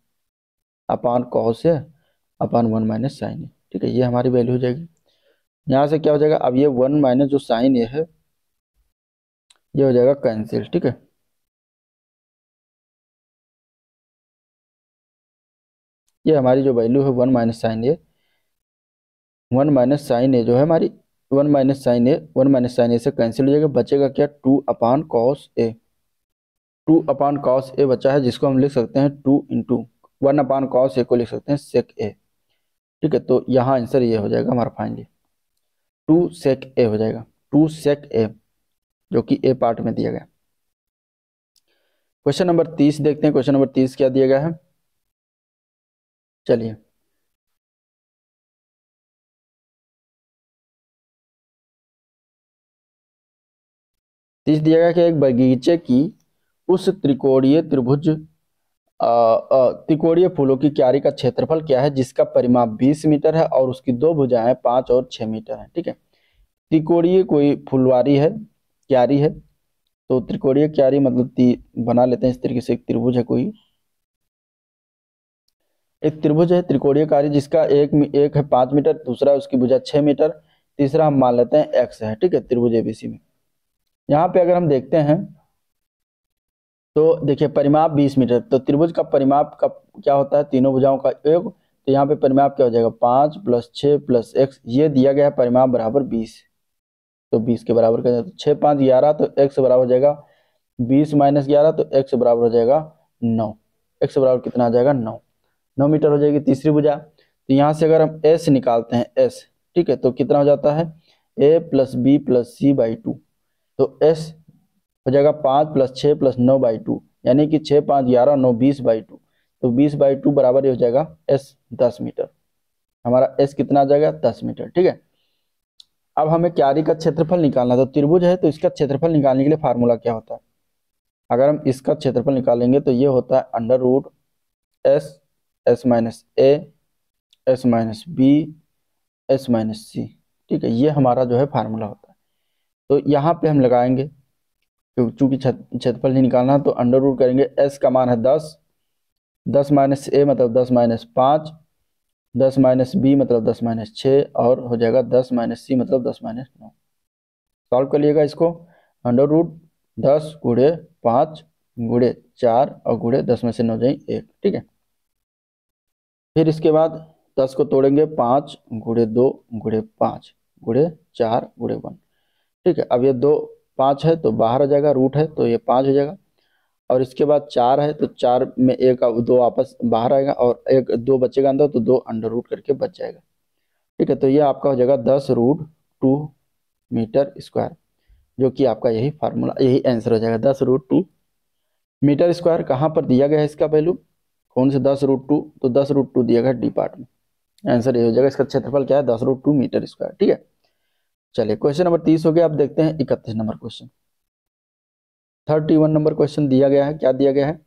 upon cos A upon one minus sine A, ठीक है, ये हमारी वैल्यू हो जाएगी। यहाँ से क्या हो जाएगा, अब ये वन माइनस जो साइन ए है ये हो जाएगा कैंसिल, ठीक है, ये हमारी जो वैल्यू है one minus sine A, one minus sine A जो है हमारी one minus sine A one minus sine A से कैंसिल हो जाएगा, बचेगा क्या two upon cos A, two upon cos A बचा है, जिसको हम लिख सकते हैं two into one upon cos A को लिख सकते हैं सेक ए, ठीक है, तो यहाँ आंसर ये हो जाएगा हमारा फाइनली टू सेक ए हो जाएगा, टू सेक ए जो कि ए पार्ट में दिया गया। क्वेश्चन नंबर तीस देखते हैं, क्वेश्चन नंबर तीस क्या दिया गया है, चलिए तीस दिया गया कि एक बगीचे की उस त्रिकोणीय त्रिभुज त्रिकोणीय फूलों की क्यारी का क्षेत्रफल क्या है जिसका परिमाप बीस मीटर है और उसकी दो भुजाएं पाँच और छः मीटर है, ठीक है, त्रिकोणीय कोई फुलवारी है क्यारी है, तो त्रिकोणीय क्यारी मतलब बना लेते हैं इस तरीके से, एक त्रिभुज है कोई, एक त्रिभुज है त्रिकोणीय क्यारी जिसका एक एक है पाँच मीटर, दूसरा उसकी भुजा छः मीटर, तीसरा हम मान लेते हैं एक्स है, ठीक है, त्रिभुज एबीसी में। यहाँ पे अगर हम देखते हैं तो देखिए परिमाप बीस मीटर, तो त्रिभुज का परिमाप का क्या होता है तीनों भुजाओं का योग, तो यहाँ पे परिमाप क्या हो जाएगा पाँच प्लस छः प्लस एक्स, ये दिया गया है परिमाप बराबर बीस, तो बीस के बराबर कर जाए, छः पाँच ग्यारह, तो एक्स बराबर हो जाएगा बीस माइनस ग्यारह, तो एक्स बराबर हो जाएगा नौ, एक्स बराबर कितना आ जाएगा नौ, नौ मीटर हो जाएगी तीसरी भुजा। तो यहाँ से अगर हम एस निकालते हैं एस, ठीक है, तो कितना हो जाता है A plus B plus C by two, तो एस हो जाएगा पाँच प्लस छः प्लस नौ बाई टू, यानी कि छः पाँच ग्यारह नौ बीस बाई टू, तो बीस बाई टू बराबर ये हो जाएगा एस दस मीटर, हमारा एस कितना आ जाएगा दस मीटर, ठीक है। अब हमें क्यारी का क्षेत्रफल निकालना, तो त्रिभुज है तो इसका क्षेत्रफल निकालने के लिए फार्मूला क्या होता है, अगर हम इसका क्षेत्रफल निकालेंगे तो ये होता है under root S S minus A S minus B S minus C, ठीक है, ये हमारा जो है फार्मूला होता है। तो यहाँ पे हम लगाएंगे, तो चूंकि क्षेत्रफल नहीं निकालना तो अंडर रूट करेंगे, एस का मान है दस, दस माइनस ए मतलब दस माइनस पाँच, दस माइनस बी मतलब दस माइनस छः, और हो जाएगा दस माइनस सी मतलब दस माइनस नौ। सॉल्व करिएगा इसको, अंडर रूट दस गुड़े पाँच गुड़े चार और गुड़े दस में से नौ जाए एक, ठीक है, फिर इसके बाद दस को तोड़ेंगे पाँच गुड़े दो गुड़े पाँच गुड़े चार गुड़े वन, ठीक है, अब ये दो पाँच है तो बाहर हो जाएगा, रूट है तो ये पाँच हो जाएगा, और इसके बाद चार है तो चार में एक दो आपस बाहर आएगा और एक दो बचेगा अंदर, तो दो अंडर रूट करके बच जाएगा, ठीक है, तो ये आपका हो जाएगा दस रूट टू मीटर स्क्वायर, जो कि आपका यही फार्मूला यही आंसर हो जाएगा, दस रूट टू मीटर स्क्वायर। कहाँ पर दिया गया है इसका वैल्यू, कौन से दस रूट टू, तो दस रूट टू दिया गया डी पार्ट में, आंसर ये हो जाएगा, इसका क्षेत्रफल क्या है दस रूट टू मीटर स्क्वायर, ठीक है। चलिए क्वेश्चन नंबर तीस हो गया, अब देखते हैं इकतीस number question, thirty one number question दिया गया है, क्या दिया गया है,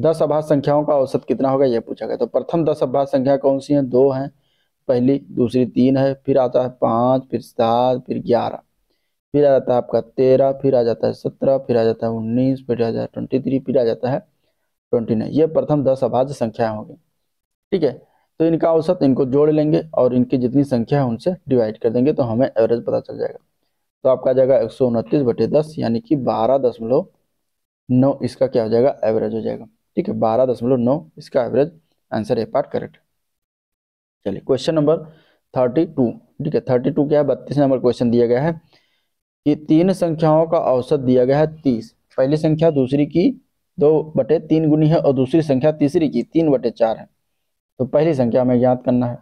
दस अभाज्य संख्याओं का औसत कितना होगा यह पूछा गया। तो प्रथम दस अभाज्य संख्या कौन सी है, दो हैं पहली, दूसरी तीन है, फिर आता है पाँच, फिर सात, फिर ग्यारह, फिर आ जाता है आपका तेरह, फिर आ जाता है सत्रह, फिर आ जाता है उन्नीस, फिर आ जाता है ट्वेंटी थ्री, फिर आ जाता है ट्वेंटी नाइन, ये प्रथम दस अभाज्य संख्याएं होगी, ठीक है, तो इनका औसत इनको जोड़ लेंगे और इनकी जितनी संख्या है उनसे डिवाइड कर देंगे तो हमें एवरेज पता चल जाएगा। तो आपका आ जाएगा एक सौ उनतीस बटे दस, यानी कि बारह दशमलव नौ इसका क्या हो जाएगा एवरेज हो जाएगा, ठीक है, बारह दशमलव नौ इसका एवरेज आंसर ए पार्ट करेक्ट। चलिए क्वेश्चन नंबर थर्टी टू, ठीक है, थर्टी टू क्या है, बत्तीस नंबर क्वेश्चन दिया गया है कि तीन संख्याओं का औसत दिया गया है तीस, पहली संख्या दूसरी की दो बटे तीन गुनी है और दूसरी संख्या तीसरी की तीन बटे चार है, तो पहली संख्या हमें ज्ञात करना है,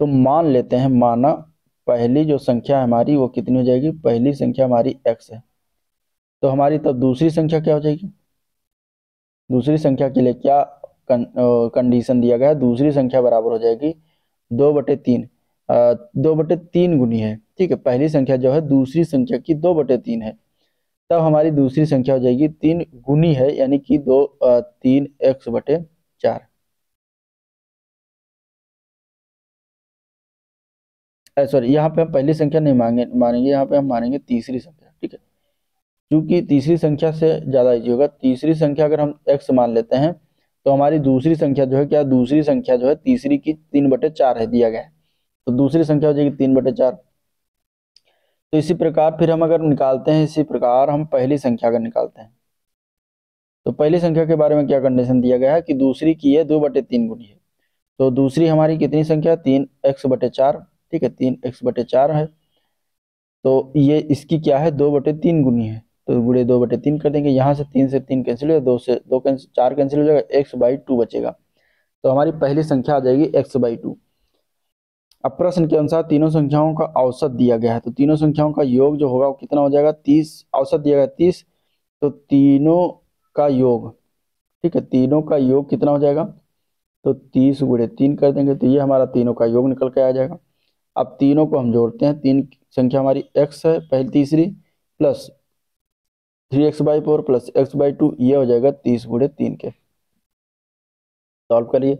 तो मान लेते हैं माना पहली जो संख्या हमारी वो कितनी हो जाएगी, पहली संख्या हमारी एक्स है, तो हमारी तब दूसरी संख्या क्या हो जाएगी, दूसरी संख्या के लिए क्या कंडीशन दिया गया है, दूसरी संख्या बराबर हो जाएगी दो बटे तीन, दो बटे तीन गुनी है, ठीक है, पहली संख्या जो है दूसरी संख्या की दो बटे तीन है, तब हमारी दूसरी संख्या हो जाएगी तीन गुनी है, यानी कि दो तीन एक्स बटे चार। सॉरी, यहाँ पे हम पहली संख्या नहीं मांगे मानेंगे, यहाँ पे हम मानेंगे तीसरी संख्या, ठीक है, क्योंकि तीसरी संख्या से ज्यादा इजी होगा। तीसरी संख्या अगर हम एक्स मान लेते हैं तो हमारी दूसरी संख्या जो है क्या, दूसरी संख्या जो है तीसरी की तीन बटे चार है दिया गया है, तो दूसरी संख्या हो जाएगी तीन बटे चार। तो इसी प्रकार फिर हम अगर निकालते हैं, इसी प्रकार हम पहली संख्या अगर निकालते हैं तो पहली संख्या के बारे में क्या कंडीशन दिया गया है कि दूसरी की है दो बटे तीन गुनी है, तो दूसरी हमारी कितनी संख्या, तीन एक्स बटे चार, ठीक है, तीन एक्स बटे चार है, तो ये इसकी क्या है, दो बटे तीन गुनी है, तो गुड़े दो बटे तीन कर देंगे, यहाँ से तीन से तीन कैंसिल हो जाएगा, दो से दो कैंसिल, चार कैंसिल हो जाएगा, एक्स बाई टू बचेगा, तो हमारी पहली संख्या आ जाएगी एक्स बाई टू। अब प्रश्न के अनुसार तीनों संख्याओं का औसत दिया गया है, तो तीनों संख्याओं का योग जो होगा वो कितना हो जाएगा, तीस, औसत दिया गया तीस, तो तीनों का योग, ठीक है, तीनों का योग कितना हो जाएगा, तो तीस गुड़े तीन कर देंगे, तो ये हमारा तीनों का योग निकल के आ जाएगा। अब तीनों को हम जोड़ते हैं, तीन संख्या हमारी एक्स है पहली तीसरी, plus three X by four plus X by two, ये हो जाएगा तीस गुड़े तीन के। सॉल्व करिए,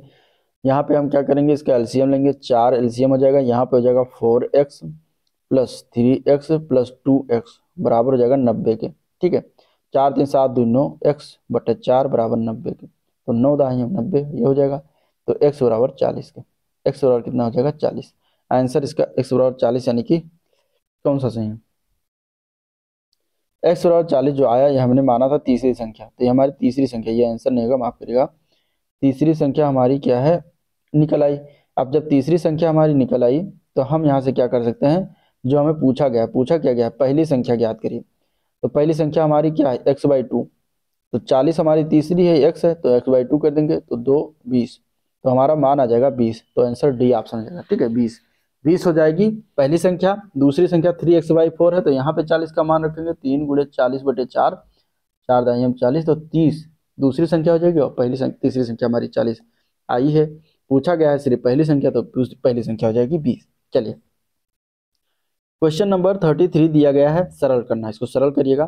यहाँ पे हम क्या करेंगे, इसका एलसीएम लेंगे, चार एलसीएम हो जाएगा, यहाँ पे हो जाएगा four X plus three X plus two X बराबर हो जाएगा नब्बे के, ठीक है, चार तीन सात दो नौ, एक्स बटे चार बराबर नब्बे के, तो नौ दाई नब्बे, ये हो जाएगा, तो एक्स बराबर चालीस के, एक्स बराबर कितना हो जाएगा चालीस, आंसर इसका एक्स बराबर चालीस, यानी कि कौन सा सही है, एक्स बराबर चालीस जो आया, यह हमने माना था तीसरी संख्या, तो ये हमारी तीसरी संख्या, ये आंसर नहीं होगा, माफ करिएगा, तीसरी संख्या हमारी क्या है निकल आई। अब जब तीसरी संख्या हमारी निकल आई तो हम यहाँ से क्या कर सकते हैं, जो हमें पूछा गया, पूछा क्या गया, पहली संख्या ज्ञात करिए, तो पहली संख्या हमारी क्या है, एक्स बाई टू, तो चालीस हमारी तीसरी है, एक्स है, तो एक्स बाई टू कर देंगे, तो दो बीस, तो हमारा मान आ जाएगा बीस, तो आंसर डी ऑप्शन हो जाएगा, ठीक है, बीस बीस हो जाएगी पहली संख्या। दूसरी संख्या थ्री एक्स बाई फोर है, तो यहाँ पे चालीस का मान रखेंगे, तीन गुड़े चालीस बटे चार, चार दाई हम चालीस, तो तीस दूसरी संख्या हो जाएगी, और पहली संख्या, तीसरी संख्या हमारी चालीस आई है, पूछा गया है सिर्फ पहली संख्या, तो पहली संख्या हो जाएगी बीस। चलिए, क्वेश्चन नंबर थर्टी थ्री दिया गया है, सरल करना, इसको सरल करिएगा।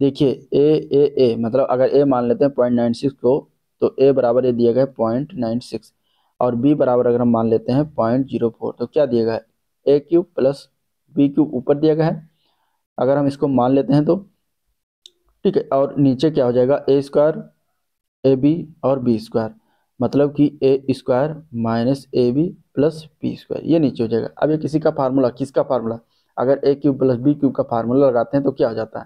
देखिए ए ए ए मतलब अगर ए मान लेते हैं पॉइंट नाइन सिक्स को, तो ए बराबर ए दिया गया है पॉइंट नाइन सिक्स, और बी बराबर अगर हम मान लेते हैं पॉइंट जीरो फोर, तो क्या दिया गया है, A cube plus B cube ऊपर दिया गया है, अगर हम इसको मान लेते हैं तो ठीक है, और नीचे क्या हो जाएगा, ए स्क्वायर ए बी और बी स्क्वायर, मतलब कि A square minus A B plus B square, ये नीचे हो जाएगा। अब ये किसी का फार्मूला, किसका फार्मूला, अगर A cube plus B cube का फार्मूला लगाते हैं तो क्या हो जाता है,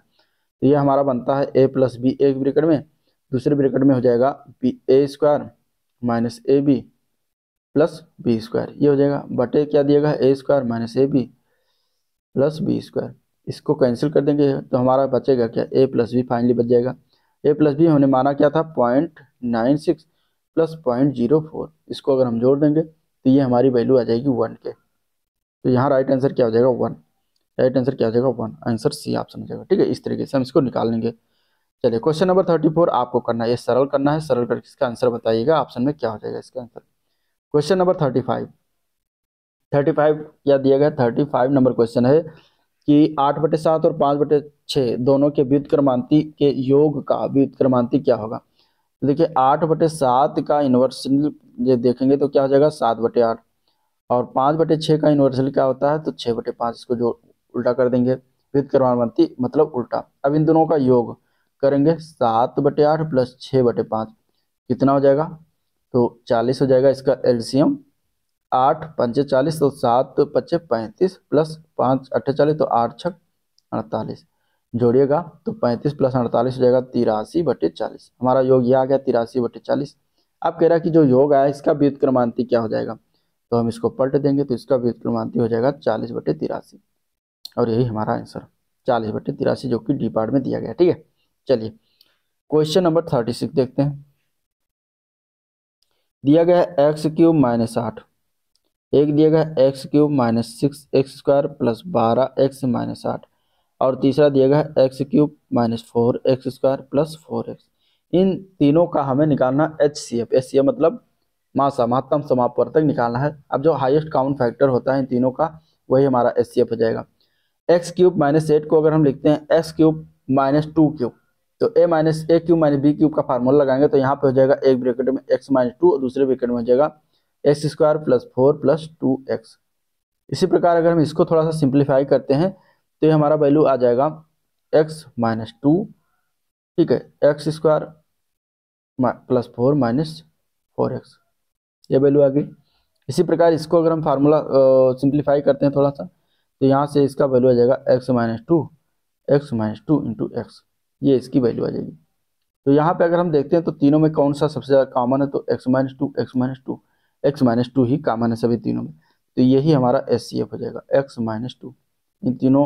तो ये हमारा बनता है ए प्लस बी एक ब्रैकेट में, दूसरे ब्रैकेट में हो जाएगा B A square minus A B plus B square, ये हो जाएगा बटे क्या दिया गया, A square minus A B plus B square, इसको कैंसिल कर देंगे, तो हमारा बचेगा क्या, ए प्लस बी फाइनली बच जाएगा। ए प्लस बी हमने माना क्या था, point nine six plus point zero four, इसको अगर हम जोड़ देंगे तो ये हमारी वैल्यू आ जाएगी वन के, तो यहाँ राइट आंसर क्या हो जाएगा, वन, राइट आंसर क्या हो जाएगा, वन, आंसर सी ऑप्शन हो जाएगा, ठीक है, इस तरीके से हम इसको निकाल लेंगे। चलिए, क्वेश्चन नंबर थर्टी फोर आपको करना है, ये सरल करना है, सरल करके इसका आंसर बताइएगा, ऑप्शन में क्या हो जाएगा इसका answer. Question number thirty five thirty five क्या दिया गया, थर्टी फाइव नंबर क्वेश्चन है कि आठ बटे सात और पाँच बटे छः दोनों के व्युत्क्रमांति के योग का व्युत्क्रमांति क्या होगा। तो देखिए आठ बटे सात का इन्वर्सल देखेंगे तो क्या हो जाएगा सात बटे आठ, और पाँच बटे छः का इन्वर्सल क्या होता है, तो छः बटे पाँच, इसको जो उल्टा कर देंगे, व्युत्क्रमांति मतलब उल्टा। अब इन दोनों का योग करेंगे, सात बटे आठ प्लस छः बटे पाँच कितना हो जाएगा, तो चालीस हो जाएगा इसका एलसीएम, आठ पंचे चालीस, तो सात पच्चे पैंतीस प्लस पाँच अट्ठे चालीस, तो आठ छक अड़तालीस, जोड़िएगा तो पैंतीस प्लस अड़तालीस हो जाएगा तिरासी बटे चालीस, हमारा योग यह आ गया तिरासी बटे चालीस। अब कह रहा है कि जो योग आया इसका व्युत्क्रमांति क्या हो जाएगा, तो हम इसको पलट देंगे, तो इसका व्युत्क्रमांति हो जाएगा चालीस बटे तिरासी, और यही हमारा आंसर चालीस बटे तिरासी, जो कि डी पार्ट में दिया गया, ठीक है। चलिए क्वेश्चन नंबर थर्टी सिक्स देखते हैं, दिया गया है एक्स क्यूब माइनस आठ एक दिया गया x cube minus six x square plus बारह एक्स माइनस आठ और तीसरा दिया गया x cube minus four x square plus four x. इन तीनों का हमें निकालना H C F, H C F मतलब मासा, महत्तम समापवर्तक निकालना है। अब जो हाईएस्ट काउंट फैक्टर होता है इन तीनों का वही हमारा एच सी एफ हो जाएगा। एक्स क्यूब माइनस एट को अगर हम लिखते हैं x cube minus two cube तो ए माइनस ए क्यूब माइनस बी क्यूब का फार्मूला लगाएंगे तो यहाँ पे हो जाएगा एक ब्रैकेट में एक्स माइनस टू और दूसरे ब्रैकेट में हो जाएगा x square plus four plus two x. इसी प्रकार अगर हम इसको थोड़ा सा सिंप्लीफाई करते हैं तो ये हमारा वैल्यू आ जाएगा एक्स माइनस टू, ठीक है, x square plus four minus four x, ये वैल्यू आ गई। इसी प्रकार इसको अगर हम फार्मूला सिंप्लीफाई करते हैं थोड़ा सा तो यहाँ से इसका वैल्यू आ जाएगा x minus two x minus two into x, ये इसकी वैल्यू आ जाएगी। तो यहाँ पे अगर हम देखते हैं तो तीनों में कौन सा सबसे ज़्यादा कॉमन है तो x minus two x minus two x minus two ही कॉमन है सभी तीनों में, तो यही हमारा एच सी एफ हो जाएगा एक्स माइनस टू। इन तीनों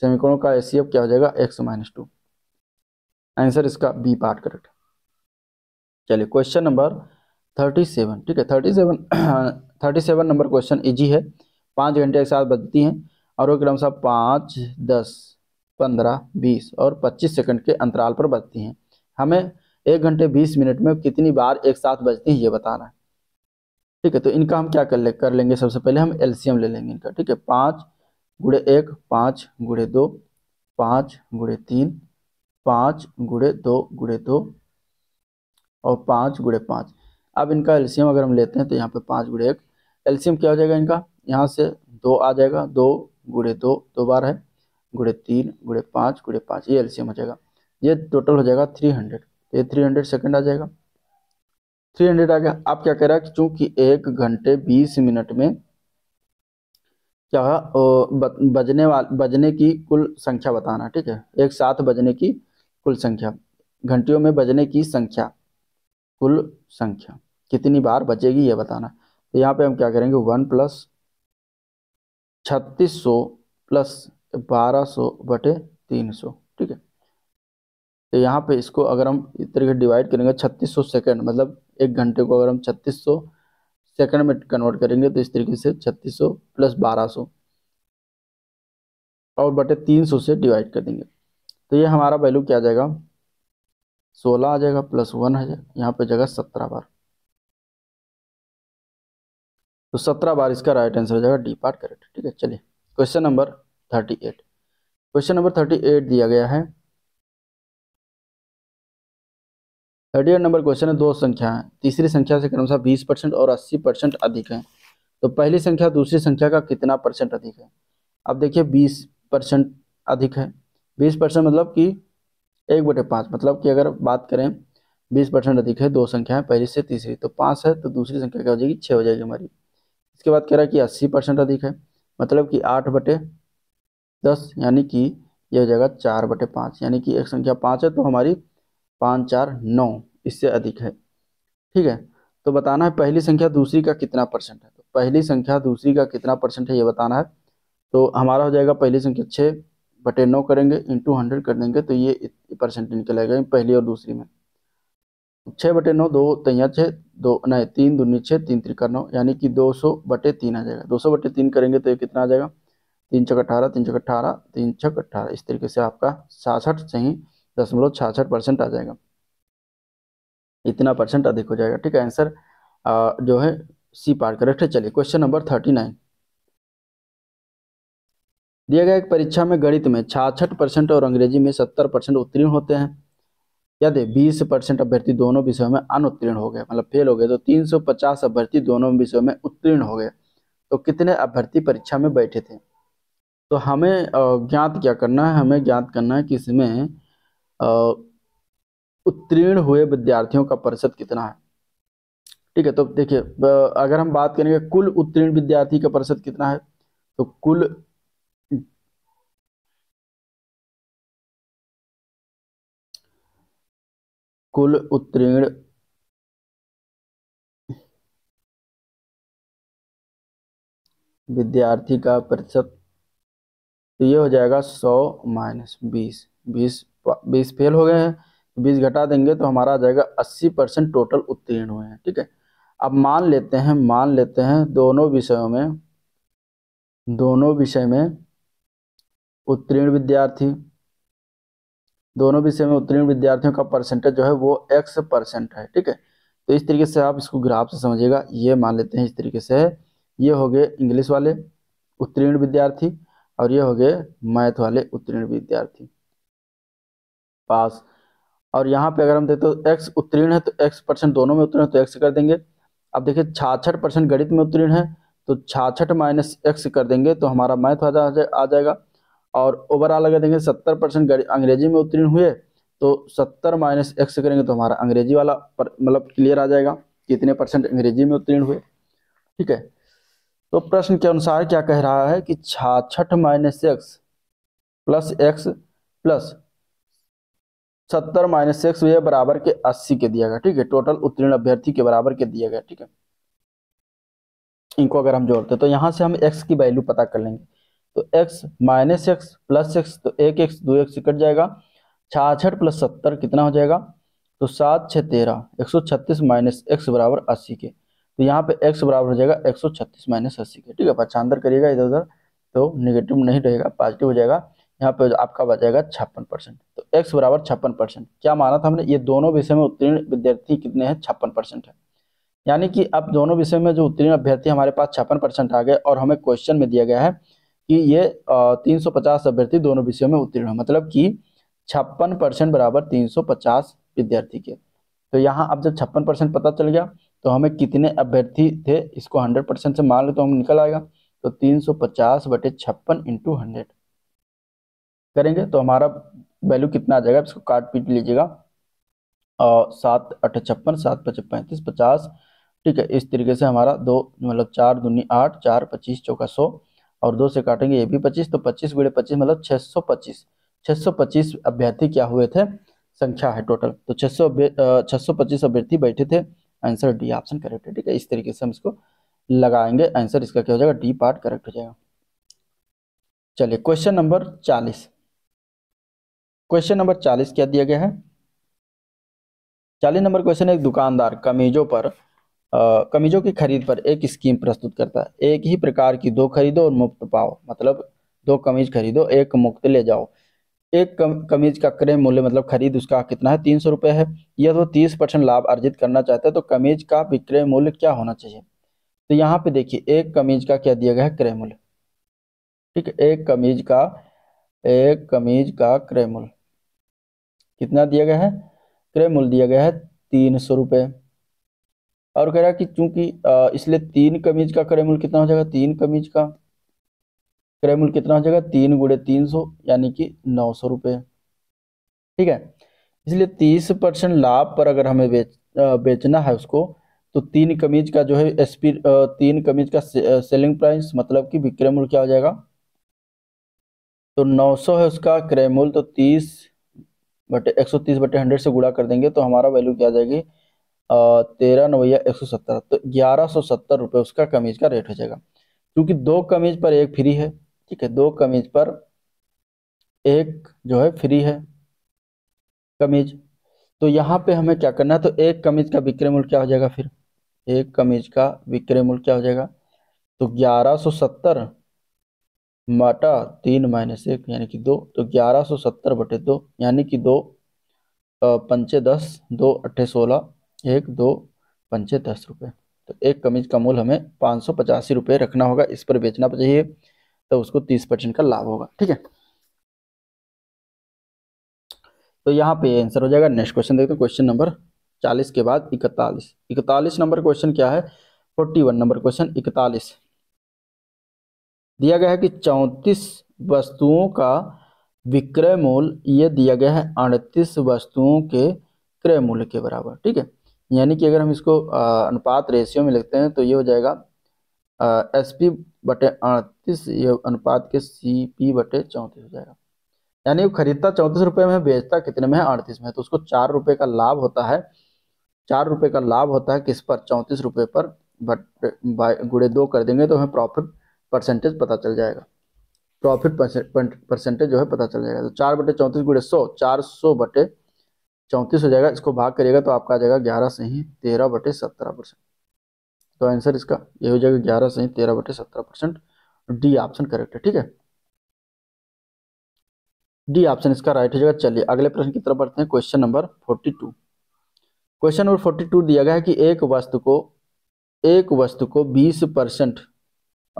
समीकरणों का एच सी एफ क्या हो जाएगा एक्स माइनस टू। आंसर इसका बी पार्ट करेक्ट। चलिए क्वेश्चन नंबर थर्टी सेवन, ठीक है, thirty seven thirty seven number question easy है। पाँच घंटे एक साथ बजती हैं और वो क्रमशः पाँच दस पंद्रह बीस और पच्चीस सेकंड के अंतराल पर बजती हैं। हमें एक घंटे बीस मिनट में कितनी बार एक साथ बजती हैं ये बताना है, ठीक है। तो इनका हम क्या कर ले कर लेंगे, सबसे पहले हम एलसीएम ले लेंगे इनका, ठीक है। पाँच गुड़े एक, पाँच गुड़े दो, पाँच गुड़े तीन, पाँच गुड़े दो गुड़े दो और पाँच गुड़े पाँच। अब इनका एलसीएम अगर हम लेते हैं तो यहाँ पे पाँच गुड़े एक एलसीएम क्या हो जाएगा इनका, यहाँ से दो आ जाएगा, दो गुड़े दो दो बार है, गुड़े तीन गुड़े पाँच गुड़े पाँच, ये एलसीएम हो जाएगा। ये टोटल हो जाएगा थ्री हंड्रेड, ये थ्री हंड्रेड सेकेंड आ जाएगा, थ्री हंड्रेड आ गया। आप क्या कह रहा है कि चूंकि एक घंटे बीस मिनट में क्या बजने वाले बजने की कुल संख्या बताना, ठीक है, एक साथ बजने की कुल संख्या, घंटियों में बजने की संख्या कुल संख्या कितनी बार बजेगी ये बताना। तो यहाँ पे हम क्या करेंगे वन प्लस छत्तीस सौ प्लस बारह सौ बटे तीन सौ, ठीक है। तो यहाँ पे इसको अगर हम इस तरीके डिवाइड करेंगे छत्तीस सौ सेकंड, मतलब एक घंटे को अगर हम छत्तीस सौ सेकंड में कन्वर्ट करेंगे तो इस तरीके से छत्तीस सौ प्लस बारह सौ और बटे तीन सौ से डिवाइड कर देंगे तो ये हमारा वैल्यू क्या आ जाएगा सोलह आ जाएगा प्लस वन आ जाएगा, यहाँ पे जगह सत्रह बार, तो सत्रह बार इसका राइट आंसर हो जाएगा डी पार्ट करेक्ट, ठीक है। चलिए question number thirty eight, question number thirty eight दिया गया है। थर्टी एट नंबर क्वेश्चन है, दो संख्याएं तीसरी संख्या से क्रमशः बीस परसेंट और अस्सी परसेंट अधिक है तो पहली संख्या दूसरी संख्या का कितना परसेंट अधिक है। अब देखिए बीस परसेंट अधिक है, बीस परसेंट मतलब कि एक बटे पाँच, मतलब कि अगर बात करें बीस परसेंट अधिक है दो संख्याएं पहली से तीसरी तो पाँच है तो दूसरी संख्या क्या हो जाएगी छः हो जाएगी हमारी। इसके बाद कह रहा है कि अस्सी परसेंट अधिक है मतलब कि आठ बटे दस यानी कि यह हो जाएगा चार बटे पाँच, यानी कि एक संख्या पाँच है तो हमारी पाँच चार नौ इससे अधिक है, ठीक है। तो बताना है पहली संख्या दूसरी का कितना परसेंट है, तो पहली संख्या दूसरी का कितना परसेंट है ये बताना है। तो हमारा हो जाएगा पहली संख्या छः बटे नौ करेंगे इंटू हंड्रेड कर देंगे तो ये परसेंट निकलेगा पहली और दूसरी में, छः बटे नौ दो तैयार छः दो नहीं तीन दूनी छः तीन त्रिका नौ यानी कि दो सौ बटे तीन आ जाएगा, दो सौ बटे तीन करेंगे तो ये कितना आ जाएगा तीन छः अठारह तीन छः अठारह तीन छः अठारह, इस तरीके से आपका सासठ से ही दशमलव छाछठ परसेंट आ जाएगा, इतना परसेंट अधिक हो जाएगा, ठीक है। आंसर जो है सी पार्ट करेक्ट है। चलिए क्वेश्चन नंबर थर्टी नाइन दिया गया एक परीक्षा में गणित में छाछठ परसेंट और अंग्रेजी में सत्तर परसेंट उत्तीर्ण होते हैं, यदि बीस परसेंट अभ्यर्थी दोनों विषयों में अनुत्तीर्ण हो गए मतलब फेल हो गए तो तीन सौ पचास अभ्यर्थी दोनों विषयों में उत्तीर्ण हो गए तो कितने अभ्यर्थी परीक्षा में बैठे थे। तो हमें ज्ञात क्या करना है, हमें ज्ञात करना है कि इसमें उत्तीर्ण हुए विद्यार्थियों का प्रतिशत कितना है, ठीक है। तो देखिए अगर हम बात करेंगे कुल उत्तीर्ण विद्यार्थी का प्रतिशत कितना है तो कुल कुल उत्तीर्ण विद्यार्थी का प्रतिशत तो ये हो जाएगा सौ माइनस बीस, बीस बीस फेल हो गए हैं बीस घटा देंगे तो हमारा आ जाएगा अस्सी परसेंट टोटल उत्तीर्ण हुए हैं, ठीक है। अब मान लेते हैं मान लेते हैं दोनों विषयों में दोनों विषय में उत्तीर्ण विद्यार्थी दोनों विषय में उत्तीर्ण विद्यार्थियों का परसेंटेज जो है वो एक्स परसेंट है। ठीक है, तो इस तरीके से आप इसको ग्राफ से समझिएगा। ये मान लेते हैं इस तरीके से, ये हो गए इंग्लिश वाले उत्तीर्ण विद्यार्थी और ये हो गए मैथ वाले उत्तीर्ण विद्यार्थी पास। और यहाँ पे अगर हम देखते तो एक्स उत्तीर्ण है तो एक्स परसेंट दोनों में उत्तीर्ण है तो एक्स कर देंगे। अब देखिए छियासठ परसेंट गणित में उत्तीर्ण है तो छियासठ माइनस एक्स कर देंगे तो हमारा मैथ आ जाएगा। और ओवरऑल अगर देंगे सत्तर परसेंट अंग्रेजी में उत्तीर्ण हुए तो सत्तर माइनस एक्स करेंगे तो हमारा अंग्रेजी वाला मतलब क्लियर आ जाएगा कितने परसेंट अंग्रेजी में उत्तीर्ण हुए। ठीक है, तो प्रश्न के अनुसार क्या कह रहा है कि छियासठ minus x plus x plus सत्तर माइनस एक्स ये बराबर के अस्सी के दिया गया। ठीक है, टोटल उत्तीर्ण अभ्यर्थी के बराबर के दिया गया। ठीक है, इनको अगर हम जोड़ते हैं तो यहाँ से हम x की वैल्यू पता कर लेंगे। तो x minus x plus x तो एक एक्स दो एक्स कट जाएगा। छियासठ प्लस सत्तर कितना हो जाएगा तो सात छः तेरह एक सौ छत्तीस माइनस एक्स बराबर अस्सी के। तो यहाँ पे x बराबर हो जाएगा एक सौ छत्तीस माइनस अस्सी के। ठीक है, पछांदर करिएगा इधर उधर तो निगेटिव नहीं रहेगा, पॉजिटिव हो जाएगा। यहाँ पे आपका बचेगा छप्पन परसेंट तो x बराबर छप्पन परसेंट। क्या माना था हमने, ये दोनों विषय में उत्तीर्ण विद्यार्थी कितने हैं छप्पन परसेंट है। यानी कि अब दोनों विषय में जो उत्तीर्ण अभ्यर्थी हमारे पास छप्पन परसेंट आ गए और हमें क्वेश्चन में दिया गया है कि ये तीन सौ पचास अभ्यर्थी दोनों विषयों में उत्तीर्ण है, मतलब कि छप्पन परसेंट बराबर तीन सौ पचास विद्यार्थी के। तो यहाँ अब जब छप्पन परसेंट पता चल गया तो हमें कितने अभ्यर्थी थे इसको हंड्रेड परसेंट से मान लो तो हम निकल आएगा। तो तीन सौ पचास बटे छप्पन इंटू हंड्रेड करेंगे तो हमारा वैल्यू कितना आ जाएगा, इसको काट पीट लीजिएगा। सात अठ छप्पन सात पच पैंतीस पचास। ठीक है, इस तरीके से हमारा दो मतलब चार दूनी आठ चार पच्चीस चौका सौ और दो से काटेंगे ये भी पच्चीस तो पच्चीस गुड़े पच्चीस मतलब छः सौ पच्चीस छः सौ पच्चीस अभ्यर्थी क्या हुए थे संख्या है टोटल। तो छः सौ छः सौ पच्चीस अभ्यर्थी बैठे थे। आंसर डी ऑप्शन करेक्ट है। ठीक है, इस तरीके से हम इसको लगाएंगे, आंसर इसका क्या हो जाएगा डी पार्ट करेक्ट हो जाएगा। चलिए क्वेश्चन नंबर चालीस क्वेश्चन नंबर चालीस क्या दिया गया है। चालीस नंबर क्वेश्चन, एक दुकानदार कमीजों पर आ, कमीजों की खरीद पर एक स्कीम प्रस्तुत करता है। एक ही प्रकार की दो खरीदो और मुफ्त पाओ, मतलब दो कमीज खरीदो एक मुफ्त ले जाओ। एक कम, कमीज का क्रय मूल्य मतलब खरीद उसका कितना है तीन सौ रुपये है। यदि वो तीस परसेंट लाभ अर्जित करना चाहता है तो कमीज का विक्रय मूल्य क्या होना चाहिए। तो यहाँ पे देखिए एक कमीज का क्या दिया गया है क्रय मूल्य। ठीक है, एक कमीज का एक कमीज का क्रय मूल्य कितना दिया गया है, क्रय मूल्य दिया गया है तीन सौ रुपये। और कह रहा है कि चूंकि इसलिए तीन कमीज का क्रय मूल्य कितना हो जाएगा, तीन कमीज का क्रय मूल्य कितना हो जाएगा तीन गुड़े तीन सौ यानी कि नौ सौ रुपये। ठीक है, इसलिए तीस परसेंट लाभ पर अगर हमें बेच बेचना है उसको तो तीन कमीज का जो है एस पी तीन कमीज का से, सेलिंग प्राइस मतलब कि विक्रय मूल्य क्या हो जाएगा तो नौ सौ है उसका क्रय मूल्य। तो तीस बटे एक सौ तीस बटे हंड्रेड से गुणा कर देंगे तो हमारा वैल्यू क्या आ जाएगी तेरह नवैया एक सौ सत्तर तो ग्यारह सौ सत्तर रुपये उसका कमीज का रेट हो जाएगा। क्योंकि दो कमीज पर एक फ्री है। ठीक है, दो कमीज पर एक जो है फ्री है कमीज। तो यहाँ पे हमें क्या करना है तो एक कमीज का विक्रय मूल्य क्या हो जाएगा, फिर एक कमीज का विक्रय मूल्य क्या हो जाएगा तो ग्यारह सौ सत्तर माटा तीन माइनस एक यानी कि दो तो ग्यारह सौ सत्तर बटे दो यानी कि दो पंचे दस दो अट्ठे सोलह एक दो पंचे दस रुपये। तो एक कमीज का मूल्य हमें पाँच सौ पचासी रुपये रखना होगा, इस पर बेचना चाहिए तो उसको तीस परसेंट का लाभ होगा। ठीक है, तो यहाँ पे आंसर हो जाएगा। नेक्स्ट क्वेश्चन देखते हैं, क्वेश्चन नंबर चालीस के बाद इकतालीस इकतालीस नंबर क्वेश्चन क्या है, फोर्टी वन नंबर क्वेश्चन इकतालीस दिया गया है कि चौंतीस वस्तुओं का विक्रय मूल्य ये दिया गया है अड़तीस वस्तुओं के क्रय मूल्य के बराबर। ठीक है, यानी कि अगर हम इसको अनुपात रेशियो में लिखते हैं तो ये हो जाएगा एस पी बटे अड़तीस ये अनुपात के सी पी बटे चौंतीस हो जाएगा। यानी वो खरीदता चौंतीस रुपये में, बेचता कितने में है अड़तीस में, तो उसको चार रुपये का लाभ होता है। चार रुपये का लाभ होता है किस पर, चौंतीस रुपये पर, बट गुड़े दो कर देंगे तो हमें प्रॉफिट परसेंटेज पता चल जाएगा। प्रॉफिट परसेंटेज जो है पता चल जाएगा। तो चार बटे चौंतीस गुड़े सौ चार सौ बटे चौंतीस हो जाएगा। इसको भाग करिएगा तो आपका आ जाएगा ग्यारह से ही तेरह बटे सत्रह परसेंट। तो आंसर इसका ये हो जाएगा ग्यारह सही तेरह बटे सत्रह परसेंट। डी ऑप्शन करेक्ट है, ठीक है, डी ऑप्शन इसका राइट हो जाएगा। चलिए अगले प्रश्न की तरफ बढ़ते हैं। Question number forty two question number forty two दिया गया है कि एक वस्तु को एक वस्तु को बीस परसेंट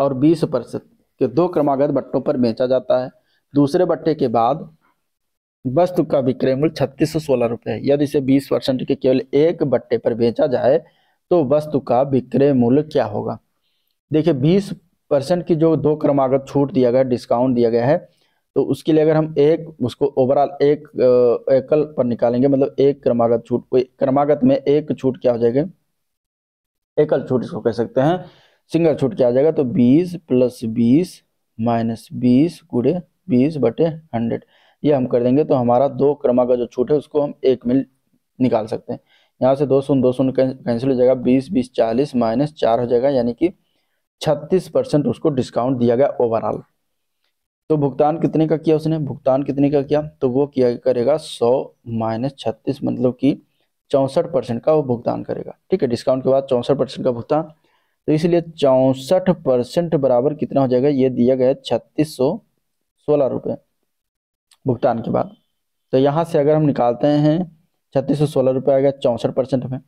और बीस परसेंट के दो क्रमागत बट्टों पर बेचा जाता है। दूसरे बट्टे के बाद वस्तु का विक्रय मूल्य छत्तीस सौ सोलह रुपये है। यदि इसे बीस परसेंट के केवल एक बट्टे पर बेचा जाए तो वस्तु का विक्रय मूल्य क्या होगा। देखिए बीस परसेंट की जो दो क्रमागत छूट दिया गया, डिस्काउंट दिया गया है, तो उसके लिए अगर हम एक उसको ओवरऑल एक एकल पर निकालेंगे, मतलब एक क्रमागत छूट, कोई क्रमागत में एक छूट क्या हो जाएगा, एकल छूट इसको कह सकते हैं, सिंगल छूट क्या आ जाएगा, तो बीस प्लस बीस माइनस बीस गुड़े बीस बटे हंड्रेड, ये हम कर देंगे तो हमारा दो क्रमागत जो छूट है उसको हम एक में निकाल सकते हैं। यहाँ से दो शून्य दो शून्य कैंसिल हो जाएगा, बीस बीस चालीस माइनस चार हो जाएगा, यानी कि छत्तीस परसेंट उसको डिस्काउंट दिया गया ओवरऑल। तो भुगतान कितने का किया उसने, भुगतान कितने का किया, तो वो किया करेगा सौ माइनस छत्तीस, मतलब कि चौंसठ परसेंट का वो भुगतान करेगा, ठीक है, डिस्काउंट के बाद चौंसठ परसेंट का भुगतान, तो इसलिए चौंसठ परसेंट बराबर कितना हो जाएगा, ये दिया गया है छत्तीस सौ सोलह रुपये भुगतान के बाद। तो यहाँ से अगर हम निकालते हैं छत्तीस सौ सोलह रुपये आ गया चौंसठ परसेंट में।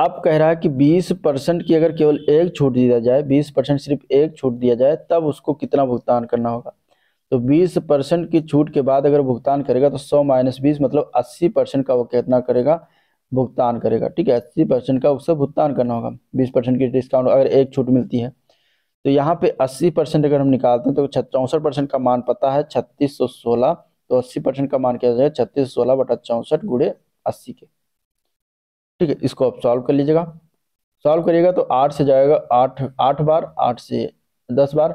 अब कह रहा है कि बीस परसेंट की अगर केवल एक छूट दिया जाए, बीस परसेंट सिर्फ एक छूट दिया जाए, तब उसको कितना भुगतान करना होगा। तो बीस परसेंट की छूट के बाद अगर भुगतान करेगा तो सौ माइनस बीस मतलब अस्सी परसेंट का वो कितना करेगा, भुगतान करेगा, ठीक है, अस्सी परसेंट का उससे भुगतान करना होगा। बीस परसेंट की डिस्काउंट अगर एक छूट मिलती है तो यहाँ पे अस्सी परसेंट अगर हम निकालते हैं तो चौंसठ परसेंट का मान पता है छत्तीस सौ सोलह, तो अस्सी परसेंट का मान क्या हो जाएगा, छत्तीस सौ सोलह बटा चौंसठ गुड़े अस्सी के, ठीक है। इसको आप सॉल्व कर लीजिएगा, सॉल्व करिएगा तो आठ से जाएगा आठ आठ बार, आठ से दस बार,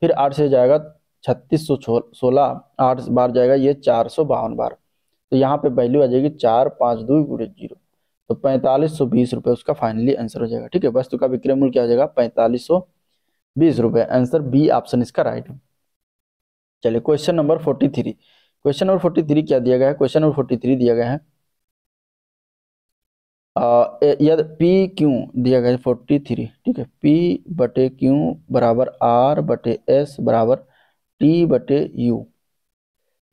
फिर आठ से जाएगा छत्तीस सौ सोलह आठ बार जाएगा, ये चार सौ बावन बार, तो यहाँ पे वैल्यू आ जाएगी चार पाँच दो गुड़े जीरो, तो पैंतालीस सौ बीस रुपये उसका फाइनली आंसर हो जाएगा, ठीक है। वस्तु का विक्रय मूल्य क्या हो जाएगा, पैंतालीस सौ बीस रुपये। आंसर बी ऑप्शन इसका राइट है। चलिए question number forty three question number forty three क्या दिया गया है, क्वेश्चन नंबर फोर्टी थ्री दिया गया है यदि पी क्यू दिया गया है फोर्टी थ्री, ठीक है, पी बटे क्यू बराबर आर बटे एस बराबर टी बटे यू,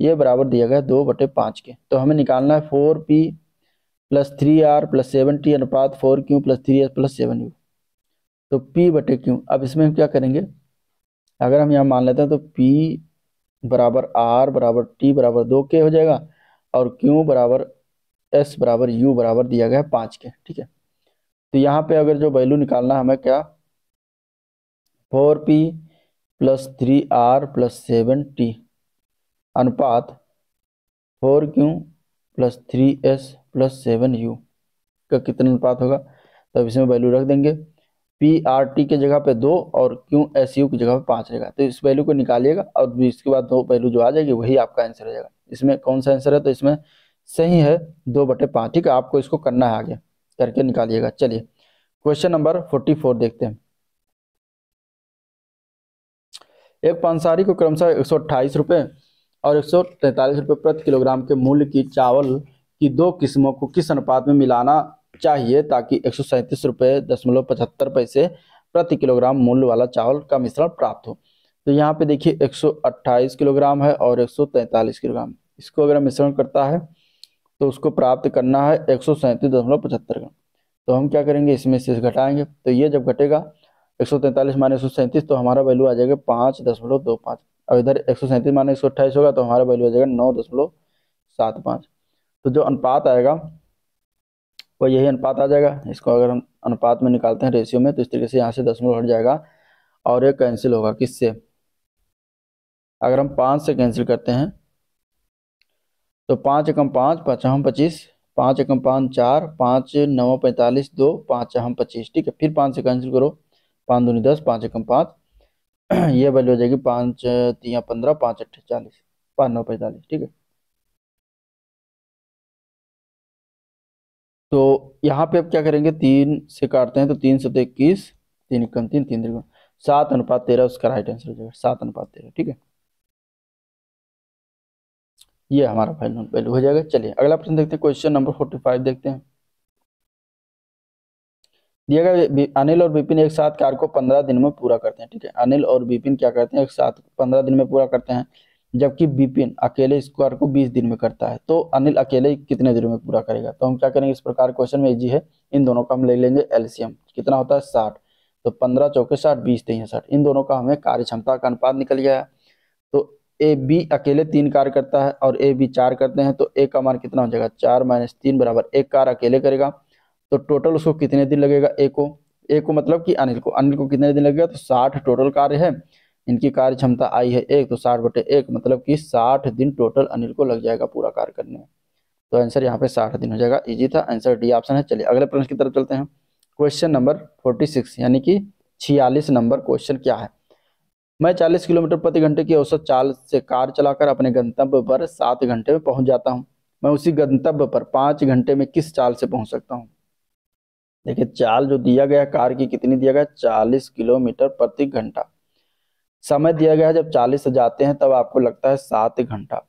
ये बराबर दिया गया है दो बटे पाँच के। तो हमें निकालना है four p plus three r plus seven t अनुपात four q plus three s plus seven u, तो पी बटे क्यू। अब इसमें हम क्या करेंगे, अगर हम यहाँ मान लेते हैं तो पी बराबर आर बराबर टी बराबर दो के हो जाएगा और क्यू बराबर एस बराबर यू बराबर दिया गया है पाँच के, ठीक है। तो यहाँ पे अगर जो वैल्यू निकालना हमें क्या, four p plus three r plus seven t अनुपात four q plus three s plus seven u का कितना अनुपात होगा, तब इसमें वैल्यू रख देंगे, पी आर टी की जगह पे दो और क्यू एस यू की जगह पे पाँच रहेगा। तो इस वैल्यू को निकालिएगा और इसके बाद दो वैल्यू जो आ जाएगी वही आपका आंसर हो जाएगा। इसमें कौन सा आंसर है, तो इसमें सही है दो बटे पाँच, ठीक है, आपको इसको करना है आगे करके निकालिएगा। चलिए क्वेश्चन नंबर फोर्टी फोर देखते हैं। एक पांसारी को क्रमशः एक सौ अट्ठाईस रुपये और एक सौ तैंतालीस रुपये प्रति किलोग्राम के मूल्य की चावल की दो किस्मों को किस अनुपात में मिलाना चाहिए ताकि एक सौ सैंतीस रुपये दशमलव पचहत्तर पैसे प्रति किलोग्राम मूल्य वाला चावल का मिश्रण प्राप्त हो। तो यहाँ पे देखिए एक सौ अट्ठाईस किलोग्राम है और एक सौ तैंतालीस किलोग्राम, इसको अगर मिश्रण करता है तो उसको प्राप्त करना है एक सौ सैंतीस दशमलव पचहत्तर ग्राम। तो हम क्या करेंगे, इसमें से घटाएंगे, तो ये जब घटेगा एक सौ तैंतालीस माइनस एक सौ सैंतीस तो हमारा वैल्यू आ जाएगा पाँच दशमलव दो पाँच, और इधर एक सौ सैंतीस माइनस एक सौ अट्ठाईस होगा तो हमारा वैल्यू आ जाएगा नौ दशमलव सात पाँच। तो जो अनुपात आएगा वो यही अनुपात आ जाएगा। इसको अगर हम अनुपात में निकालते हैं रेशियो में, तो इस तरीके से यहाँ से दशमलव हट जाएगा और ये कैंसिल होगा, किससे, अगर हम पाँच से कैंसिल करते हैं तो पाँच एकम पाँच, पाँच हम पच्चीस, पाँच एकम पाँच चार, पाँच नौ पैंतालीस, दो पाँच हम पच्चीस, ठीक है। फिर पाँच से कैंसिल करो, पाँच दूनी दस, पाँच एकम पाँच, ये वैल्यू हो जाएगी पाँच तीन पंद्रह, पाँच अट्ठे चालीस, पाँच नौ पैंतालीस, ठीक है। तो यहाँ पे अब क्या करेंगे, तीन से काटते हैं तो तीन सौ इक्कीस, तीन एकम तीन, तीन त्रिकोण सात अनुपात तेरह उसका राइट आंसर हो जाएगा, सात अनुपात तेरह, ठीक है, ये हमारा फाइनल वैल्यू हो जाएगा। चलिए अगला प्रश्न देखते हैं, क्वेश्चन नंबर फोर्टी फाइव देखते हैं। दिया गया अनिल और विपिन एक साथ कार्य को पंद्रह दिन में पूरा करते हैं। ठीक है, अनिल और विपिन क्या करते हैं, एक साथ पंद्रह दिन में पूरा करते हैं, जबकि विपिन अकेले इस कार्य को बीस दिन में करता है। तो अनिल अकेले कितने दिनों में पूरा करेगा? तो हम क्या करेंगे इस प्रकार, क्वेश्चन में इजी है, इन दोनों का हम ले लेंगे एलसीएम, कितना होता है साठ, तो पंद्रह चौके साठ, बीस तेईस साठ, इन दोनों का हमें कार्य क्षमता का अनुपात निकल गया है। तो ए बी अकेले तीन कार्य करता है और ए बी चार करते हैं, तो ए का मान कितना हो जाएगा, चार माइनस तीन बराबर एक कार्य अकेले करेगा, तो टोटल उसको कितने दिन लगेगा, ए को ए को मतलब कि अनिल को अनिल को कितने दिन लगेगा, तो साठ टोटल कार्य है, इनकी कार्य क्षमता आई है एक, तो साठ बटे एक मतलब कि साठ दिन टोटल अनिल को लग जाएगा पूरा कार्य करने में। तो आंसर यहाँ पे साठ दिन हो जाएगा, इजी था, आंसर डी ऑप्शन है। चलिए अगले प्रश्न की तरफ चलते हैं, क्वेश्चन नंबर फोर्टी सिक्स यानी कि छियालीस नंबर क्वेश्चन क्या है। मैं चालीस किलोमीटर प्रति घंटे की औसत चाल से कार चलाकर अपने गंतव्य पर सात घंटे में पहुंच जाता हूं। मैं उसी गंतव्य पर पाँच घंटे में किस चाल से पहुंच सकता हूं? देखिए चाल जो दिया गया कार की कितनी दिया गया, चालीस किलोमीटर प्रति घंटा। समय दिया गया है, जब चालीस से जाते हैं तब आपको लगता है सात घंटा।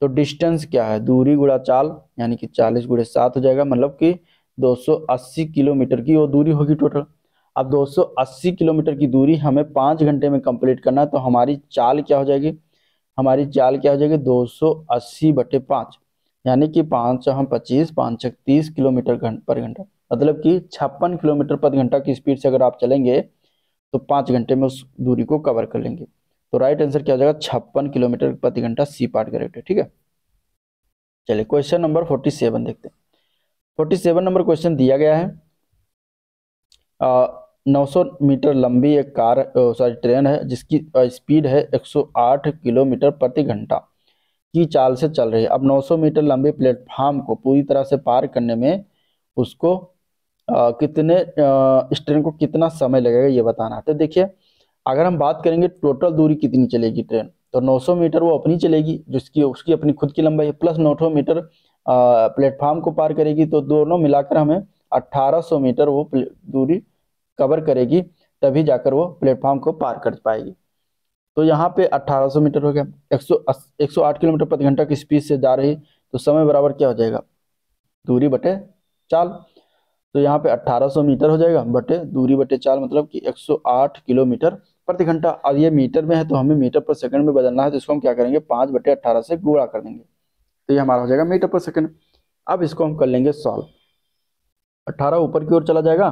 तो डिस्टेंस क्या है, दूरी गुणा चाल, यानी कि चालीस गुणे सात हो जाएगा, मतलब कि दो सौ अस्सी किलोमीटर की वो दूरी होगी टोटल। अब दो सौ अस्सी किलोमीटर की दूरी हमें पाँच घंटे में कंप्लीट करना है, तो हमारी चाल क्या हो जाएगी, हमारी चाल क्या हो जाएगी दो सौ अस्सी बटे पाँच, यानी कि पाँच सौ हम पच्चीस, पाँच सौ तीस किलोमीटर पर घंटा, मतलब कि छप्पन किलोमीटर प्रति घंटा की स्पीड से अगर आप चलेंगे तो पाँच घंटे में उस दूरी को कवर कर लेंगे। तो राइट आंसर क्या हो जाएगा, छप्पन किलोमीटर प्रति घंटा, सी पार्ट करेक्ट है। ठीक है, चलिए क्वेश्चन नंबर फोर्टी सेवन देखते हैं। फोर्टी सेवन नंबर क्वेश्चन दिया गया है, आ, नौ सौ मीटर लंबी एक कार सॉरी ट्रेन है जिसकी स्पीड है एक सौ आठ किलोमीटर प्रति घंटा की चाल से चल रही है। अब नौ सौ मीटर लंबे प्लेटफार्म को पूरी तरह से पार करने में उसको आ, कितने आ, इस ट्रेन को कितना समय लगेगा ये बताना। तो देखिए अगर हम बात करेंगे टोटल दूरी कितनी चलेगी ट्रेन, तो नौ सौ मीटर वो अपनी चलेगी जिसकी उसकी अपनी खुद की लंबाई है, प्लस नौ सौ मीटर प्लेटफार्म को पार करेगी, तो दोनों मिलाकर हमें अठारह सौ मीटर वो दूरी कवर करेगी, तभी जाकर वो प्लेटफॉर्म को पार कर पाएगी। तो यहाँ पे अठारह सौ मीटर हो गया, एक सौ आठ किलोमीटर प्रति घंटा की स्पीड से जा रही, तो समय बराबर क्या हो जाएगा, दूरी बटे चाल। तो यहाँ पे अठारह सौ मीटर हो जाएगा बटे दूरी बटे चाल, मतलब कि एक सौ आठ किलोमीटर प्रति घंटा। और ये मीटर में है तो हमें मीटर पर सेकंड में बदलना है, तो इसको हम क्या करेंगे पाँच बटे अट्ठारह से गुणा कर देंगे, तो ये हमारा हो जाएगा मीटर पर सेकेंड। अब इसको हम कर लेंगे सॉल्व, अट्ठारह ऊपर की ओर चला जाएगा,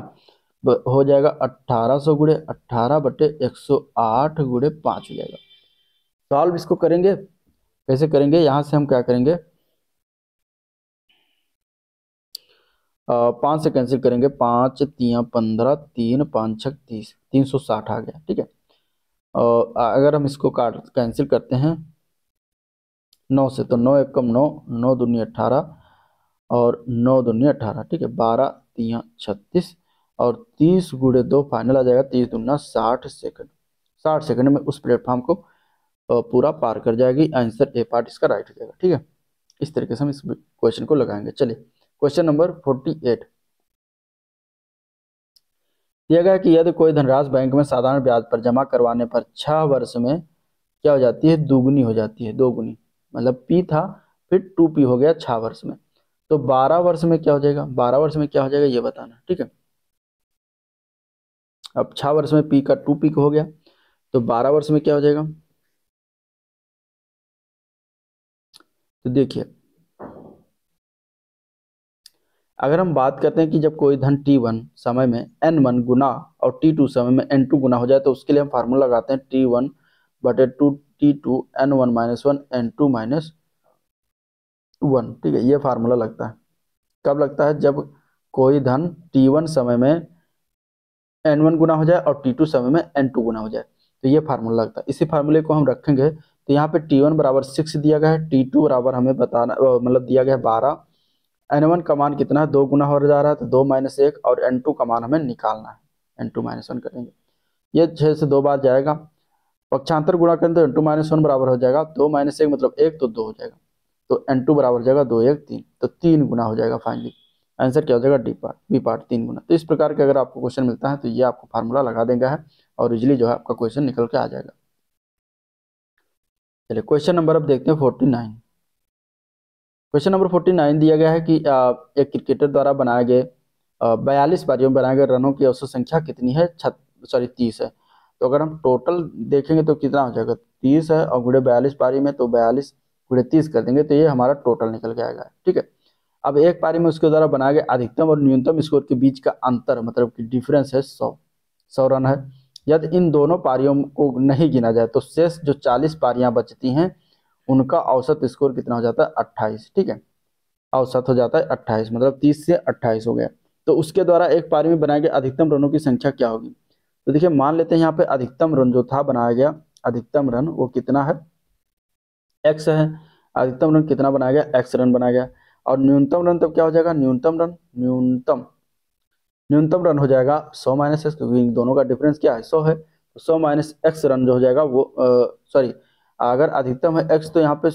हो जाएगा अट्ठारह सौ गुड़े अट्ठारह बटे एक सौ आठ गुड़े पाँच हो जाएगा। सॉल्व इसको करेंगे, कैसे करेंगे, यहाँ से हम क्या करेंगे आ, पाँच से कैंसिल करेंगे, पाँच तिया पंद्रह, तीन पाँच छः तीस, तीन सौ साठ आ गया। ठीक है, और अगर हम इसको काट कैंसिल करते हैं नौ से, तो नौ एक कम नौ, नौ दूनी अट्ठारह और नौ दूनी अट्ठारह, ठीक है, बारह तिया छत्तीस और तीस गुड़े दो फाइनल आ जाएगा, तीस दूना साठ सेकंड, साठ सेकंड में उस प्लेटफॉर्म को पूरा पार कर जाएगी। आंसर ए पार्ट इसका राइट हो जाएगा। ठीक है, इस तरीके से हम इस क्वेश्चन को लगाएंगे। चलिए क्वेश्चन नंबर फोर्टी एट दिया गया कि यदि कोई धनराशि बैंक में साधारण ब्याज पर जमा करवाने पर छह वर्ष में क्या हो जाती है, दुगुनी हो जाती है, दोगुनी, मतलब पी था फिर टू पी हो गया छह वर्ष में, तो बारह वर्ष में क्या हो जाएगा, बारह वर्ष में क्या हो जाएगा ये बताना। ठीक है, अब छह वर्ष में पी का टू पी हो गया, तो बारह वर्ष में क्या हो जाएगा, तो देखिए अगर हम बात करते हैं कि जब कोई धन टी वन समय में एन वन गुना और टी टू समय में एन टू गुना हो जाए, तो उसके लिए हम फार्मूला लगाते हैं टी वन बटे two T two n one minus one n two minus one. ठीक है, ये फार्मूला लगता है, कब लगता है, जब कोई धन टी वन समय में एन वन गुना हो जाए और टी टू समय में एन टू गुना हो जाए, तो ये फार्मूला लगता है। इसी फार्मूले को हम रखेंगे, तो यहाँ पे टी वन बराबर सिक्स दिया गया है, टी टू बराबर हमें बताना मतलब दिया गया है बारह, एन वन का मान कितना है, दो गुना हो जा रहा है, तो दो माइनस एक, और एन टू का मान हमें निकालना है, एन टू माइनस वन करेंगे, ये छः से दो बार जाएगा, पक्षांतर गुणा करें तो एन टू माइनस वन बराबर हो जाएगा दो माइनस एक मतलब एक, तो दो हो जाएगा, तो एन टू बराबर हो जाएगा दो एक तीन, तो तीन गुना हो जाएगा फाइनली। आंसर क्या हो जाएगा डी पार्ट, बी पार्ट तीन गुना। तो इस प्रकार के अगर आपको क्वेश्चन मिलता है तो ये आपको फार्मूला लगा देगा है और इजिली जो है आपका क्वेश्चन निकल के आ जाएगा। चलिए क्वेश्चन नंबर अब देखते हैं forty nine. Question number forty nine दिया गया है कि एक क्रिकेटर द्वारा बनाए गए बयालीस बारियों में बनाए गए रनों की औसत संख्या कितनी है? सॉरी तीस है। तो अगर हम टोटल देखेंगे तो कितना हो जाएगा? तीस है और गुड़े बयालीस पारी में, तो बयालीस गुड़े तीस कर देंगे तो ये हमारा टोटल निकल के आएगा। ठीक है, अब एक पारी में उसके द्वारा बनाए गए अधिकतम और न्यूनतम स्कोर के बीच का अंतर मतलब कि डिफरेंस है सौ सौ रन है। यदि इन दोनों पारियों को नहीं गिना जाए तो शेष जो चालीस पारियां बचती हैं उनका औसत स्कोर कितना हो जाता है? अट्ठाईस। ठीक है, औसत हो जाता है अट्ठाईस, मतलब तीस से अट्ठाईस हो गया। तो उसके द्वारा एक पारी में बनाए गए अधिकतम रनों की संख्या क्या होगी? तो देखिए मान लेते हैं यहाँ पे अधिकतम रन जो था बनाया गया अधिकतम रन वो कितना है? एक्स है। अधिकतम रन कितना बनाया गया? एक्स रन बनाया गया। और न्यूनतम रन तब क्या हो जाएगा? न्यूनतम रन न्यूनतम न्यूनतम रन हो जाएगा सौ माइनस एक्स, क्योंकि दोनों का डिफरेंस क्या है? सौ है। तो सौ माइनस एक्स रन जो हो जाएगा वो सॉरी अगर अधिकतम है एक्स तो यहाँ पे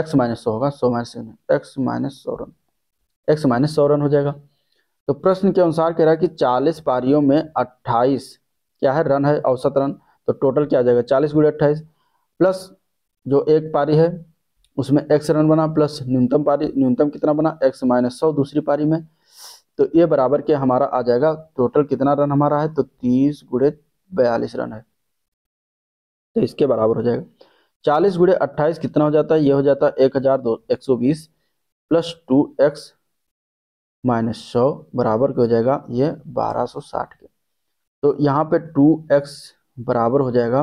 एक्स माइनस सौ होगा, सौ माइनस एक्स माइनस सौ रन एक्स माइनस सौ रन हो जाएगा। तो प्रश्न के अनुसार कह रहा है कि चालीस पारियों में अट्ठाईस क्या है? रन है, औसत रन। तो टोटल क्या आ जाएगा? चालीस गुड़े अट्ठाईस प्लस जो एक पारी है उसमें एक्स रन बना प्लस न्यूनतम पारी न्यूनतम कितना बना? एक्स माइनस सौ दूसरी पारी में। तो ये बराबर के हमारा आ जाएगा टोटल कितना रन हमारा है? तो तीस गुड़े बयालीस रन है, तो इसके बराबर हो जाएगा। चालीस गुड़े अट्ठाईस कितना हो जाता है? ये हो जाता है एक हजार दो एक सौ बीस प्लस टू एक्स माइनस सौ बराबर के हो जाएगा ये बारह सौ साठ के। तो यहाँ पे टू एक्स बराबर हो जाएगा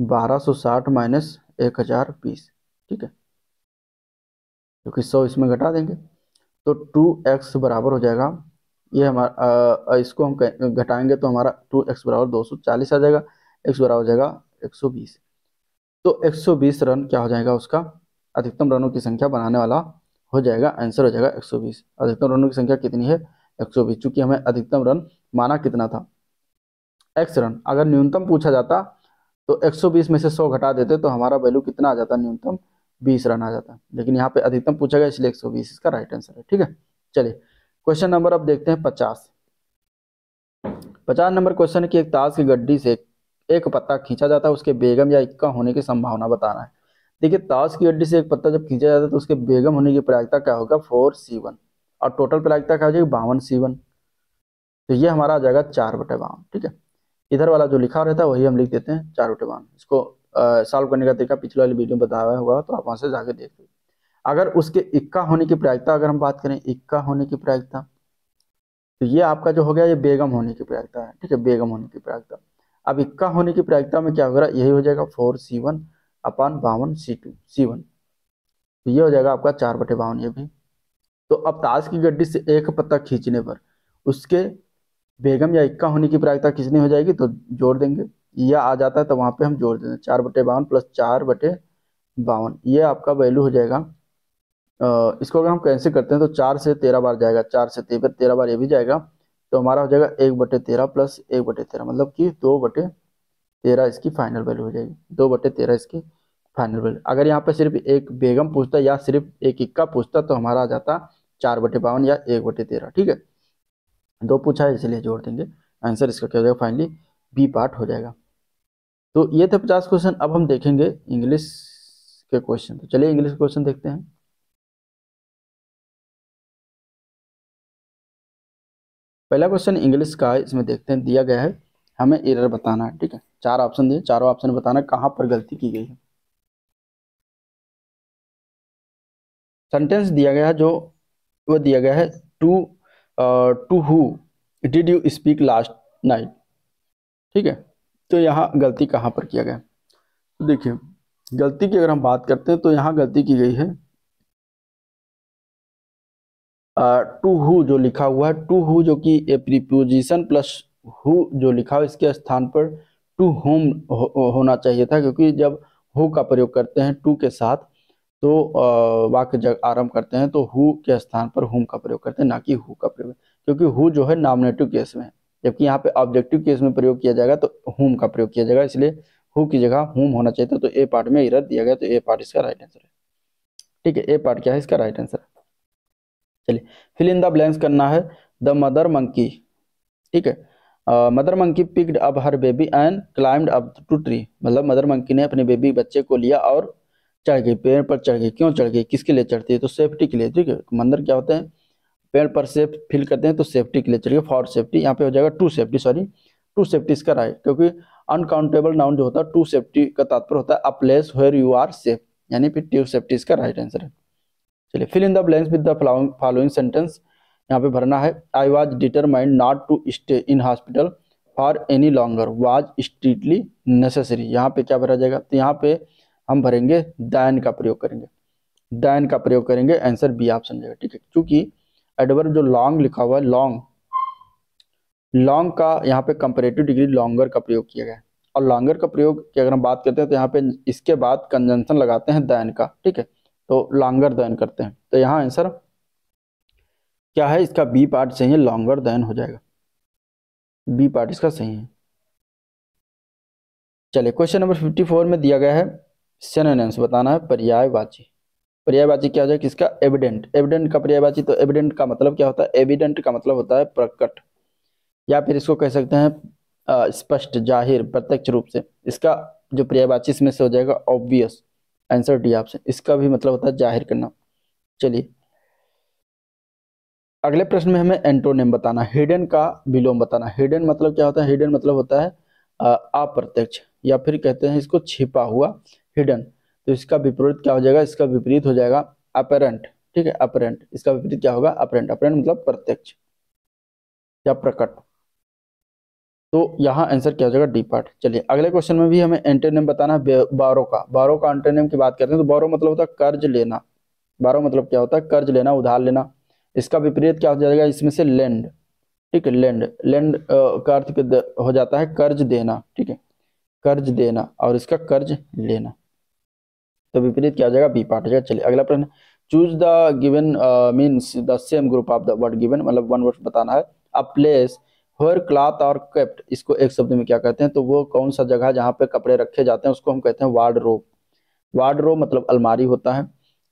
बारह सौ साठ माइनस एक हजार बीस। ठीक है, क्योंकि सौ इसमें घटा देंगे तो टू एक्स बराबर हो जाएगा ये हमारा, इसको हम घटाएंगे तो हमारा टू एक्स बराबर दो सौ चालीस आ जाएगा, एक्स बराबर हो जाएगा एक सौ बीस। तो एक सौ बीस रन क्या हो जाएगा? उसका अधिकतम रनों की संख्या बनाने वाला हो जाएगा, आंसर हो जाएगा एक सौ बीस। अधिकतम रनों की संख्या कितनी है? एक सौ बीस। चूंकि हमें अधिकतम रन माना कितना था? X run. अगर न्यूनतम पूछा जाता तो एक सौ बीस में से सौ घटा देते तो हमारा वैल्यू कितना आ जाता? न्यूनतम बीस रन आ जाता, लेकिन यहाँ पे अधिकतम पूछा गया इसलिए एक सौ बीस इसका राइट आंसर है। ठीक है, चलिए क्वेश्चन नंबर अब देखते हैं पचास। पचास नंबर क्वेश्चन है कि एक ताश की गड्डी से एक पत्ता खींचा जाता है, उसके बेगम या इक्का होने की संभावना बताना है। देखिए ताश की गड्डी से एक पत्ता जब खींचा जाता है तो उसके बेगम होने की प्रायिकता क्या होगा? Four C one. और टोटल प्रायिकता क्या हो जाएगी? बावन सी वन। तो ये हमारा आ जाएगा चार बटे बावन। ठीक है, इधर वाला जो लिखा रहता है वही हम लिख देते हैं चार बटे बावन। इसको सॉल्व uh, करने का तरीका पिछले वाली वीडियो में बताया हुआ तो आप वहां से जाके देख लो। अगर उसके इक्का होने की प्रायिकता अगर हम बात करें इक्का होने की प्रायिकता तो ये आपका जो हो गया ये बेगम होने की प्रायिकता है। ठीक है, बेगम होने की प्रायिकता। अब इक्का होने की प्रायिकता में क्या होगा? यही हो जाएगा फोर सी वन अपान बावन सी टू सी वन। तो ये हो जाएगा आपका चार बटे बावन ये भी। तो अब ताश की गड्डी से एक पत्ता खींचने पर उसके बेगम या इक्का होने की प्रायिकता कितनी हो जाएगी? तो जोड़ देंगे, यह आ जाता है तो वहां पे हम जोड़ देते हैं चार बटे बावन प्लस चार बटे बावन। ये आपका वैल्यू हो जाएगा आ, इसको अगर हम कैंसिल करते हैं तो चार से तेरह बार जाएगा, चार से तेरह तेरह बार ये भी जाएगा तो हमारा हो जाएगा एक बटे तेरह प्लस एक बटे तेरह मतलब कि दो बटे तेरह इसकी फाइनल वैल्यू हो जाएगी। दो बटे तेरह इसकी फाइनल वैल्यू। अगर यहाँ पे सिर्फ एक बेगम पूछता या सिर्फ एक इक्का पूछता तो हमारा आ जाता चार बटे बावन या एक बटे तेरह। ठीक है, दो पूछा है इसलिए जोड़ देंगे, आंसर इसका क्या हो जाएगा? फाइनली बी पार्ट हो जाएगा। तो ये थे पचास क्वेश्चन। अब हम देखेंगे इंग्लिश के क्वेश्चन। तो चलिए इंग्लिश क्वेश्चन देखते हैं। पहला क्वेश्चन इंग्लिश का है, इसमें देखते हैं दिया गया है हमें एरर बताना है। ठीक है, चार ऑप्शन दिए, चारों ऑप्शन बताना कहां पर गलती की गई है। सेंटेंस दिया गया है जो वो दिया गया है to to who did you speak last night. ठीक है, तो यहाँ गलती कहाँ पर किया गया? तो देखिए गलती की अगर हम बात करते हैं तो यहाँ गलती की गई है टू हु जो लिखा हुआ है, टू हु जो कि ए प्रीपोजिशन प्लस हु जो लिखा हुआ इसके स्थान पर टू होम हो, होना चाहिए था, क्योंकि जब हु का प्रयोग करते हैं टू के साथ तो वाक्य जब आरंभ करते हैं तो हु के स्थान पर होम का प्रयोग करते हैं, ना कि हु का प्रयोग, क्योंकि हु जो है नॉमिनेटिव केस में है जबकि यहाँ पे ऑब्जेक्टिव केस में प्रयोग किया जाएगा तो whom का प्रयोग किया जाएगा, इसलिए who की जगह whom होना चाहिए था। तो ए पार्ट में एरर दिया गया, तो ए पार्ट इसका राइट आंसर है। ठीक है, ए पार्ट क्या है? इसका राइट आंसर है। चलिए फिल इन द ब्लैंक्स करना है। द मदर मंकी, ठीक है, mother monkey picked up her baby and climbed up to tree, मतलब मदर मंकी ने अपने बेबी बच्चे को लिया और चढ़ गई पेड़ पर। चढ़ गई, क्यों चढ़ गई, किसके लिए चढ़ती है? तो सेफ्टी के लिए। ठीक है, मंदर क्या होते हैं? पेड़ पर सेफ फील करते हैं तो सेफ्टी के लिए चलिए फॉर सेफ्टी, यहाँ पे हो जाएगा to safety, sorry to safety इसका राइट, क्योंकि अनकाउंटेबल नाउन जो होता है टू सेफ्टी का तात्पर्य होता है a place where you are safe, यानी फिर टू सेफ्टी इसका राइट आंसर है। चलिए fill in the blanks with the following sentence यहाँ पे भरना है। I was determined not to stay in hospital for any longer was strictly necessary, यहाँ पे क्या भरा जाएगा, तो यहाँ पे हम भरेंगे दैन का प्रयोग करेंगे, दैन का प्रयोग करेंगे, आंसर बी ऑप्शन जाएगा, ठीक है, क्योंकि एडवर्ब जो लॉन्ग लिखा हुआ है, लॉन्ग लॉन्ग का यहाँ पे कंपेरेटिव डिग्री लॉन्गर का प्रयोग किया गया है, और लॉन्गर का प्रयोग की अगर हम बात करते हैं तो यहाँ पे इसके बाद कंजंक्शन लगाते हैं दैन का, ठीक है, तो लॉन्गर दैन करते हैं, तो यहाँ आंसर क्या है इसका बी पार्ट सही है, लॉन्गर दैन हो जाएगा, बी पार्ट इसका सही है। चलिए क्वेश्चन नंबर फिफ्टी फोर में दिया गया है सिनोनिम्स बताना है पर्यायवाची, पर्यायवाची क्या हो जाए किसका, एविडेंट, एविडेंट का पर्यायवाची, तो एविडेंट का मतलब क्या होता है, एविडेंट का मतलब होता है प्रकट, या फिर इसको कह सकते हैं स्पष्ट जाहिर प्रत्यक्ष रूप से, इसका जो पर्यायवाची इसमें से हो जाएगा ऑब्वियस, आंसर डी ऑप्शन, इसका भी मतलब होता है जाहिर करना। चलिए अगले प्रश्न में हमें एंटोनिम बताना, हिडन का विलोम बताना, हिडन मतलब क्या होता है, हिडन मतलब होता है अप्रत्यक्ष, या फिर कहते हैं इसको छिपा हुआ हिडन, तो इसका विपरीत क्या हो जाएगा, इसका विपरीत हो जाएगा अपरेंट, ठीक है, अपरेंट, इसका विपरीत क्या होगा अपरेंट, अपरेंट मतलब प्रत्यक्ष या प्रकट, तो यहाँ आंसर क्या हो जाएगा डी पार्ट। चलिए अगले क्वेश्चन में भी हमें एंटोनिम बताना है बारो का, बारो का एंटोनिम की बात करते हैं तो बारो मतलब होता है कर्ज लेना, बारो मतलब क्या होता है कर्ज लेना उधार लेना, इसका विपरीत क्या हो जाएगा इसमें से लेंड, ठीक है, लेंड, लेंड का अर्थ हो जाता है कर्ज देना, ठीक है, कर्ज देना, और इसका कर्ज लेना, तो विपरीत क्या हो जाएगा बी पार्ट हो जाएगा। चलिए अगला प्रश्न, choose the given means the same group of the word given, मतलब वन वर्ड बताना है, a place where cloth are kept, इसको एक शब्द में क्या कहते हैं, तो वो कौन सा जगह जहाँ पे कपड़े रखे जाते हैं उसको हम कहते हैं वार्डरोब, वार्डरोब मतलब अलमारी होता है,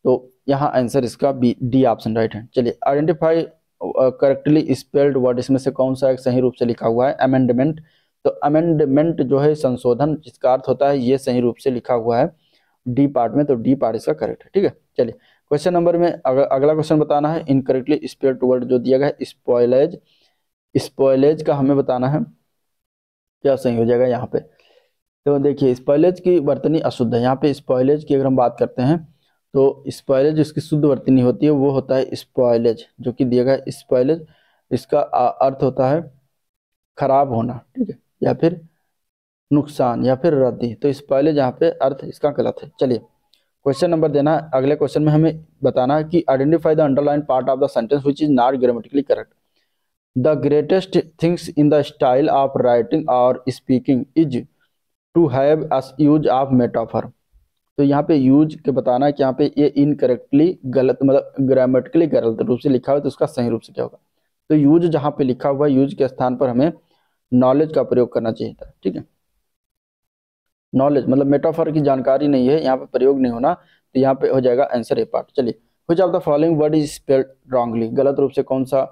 तो यहाँ आंसर इसका बी डी ऑप्शन राइट है। चलिए आइडेंटिफाई करेक्टली स्पेल्ड वर्ड, इसमें से कौन सा एक सही रूप से लिखा हुआ है, अमेंडमेंट, तो अमेंडमेंट जो है संशोधन जिसका अर्थ होता है ये सही रूप से लिखा हुआ है डी पार्ट में, तो डी पार्ट इसका करेक्ट है, ठीक है। चलिए क्वेश्चन नंबर में अग, अगला क्वेश्चन बताना है इनकरेक्टली स्पेल्ड वर्ड जो दिया गया है स्पॉयलेज, स्पॉयलेज का हमें बताना है क्या सही हो जाएगा यहाँ पे, तो देखिए स्पॉयलेज की वर्तनी अशुद्ध है, यहाँ पे स्पॉयलेज की अगर हम बात करते हैं तो स्पॉयलेज जिसकी शुद्ध वर्तनी होती है वो होता है स्पॉयलेज, जो कि दिया गया है स्पॉयलेज, इसका अर्थ होता है खराब होना, ठीक है, या फिर नुकसान या फिर रद्दी, तो स्पॉयलेज यहाँ पे अर्थ इसका गलत है। चलिए क्वेश्चन नंबर देना, अगले क्वेश्चन में हमें बताना है कि identify the underline part of the sentence which is not grammatically correct, the greatest things in the style of writing और speaking is to have use of metaphor, तो यहाँ पे यूज के बताना है कि यहाँ पे ये इनकरेक्टली गलत मतलब ग्रामेटिकली गलत रूप से लिखा हुआ है, तो उसका सही रूप से क्या होगा, तो यूज जहाँ पे लिखा हुआ है यूज के स्थान पर हमें नॉलेज का प्रयोग करना चाहिए था, ठीक है, नॉलेज मतलब मेटाफर की जानकारी नहीं है यहाँ पे प्रयोग नहीं होना, तो यहाँ पे हो जाएगा आंसर ए पार्ट। चलिए which of the following word is spelled wrongly, गलत रूप से कौन सा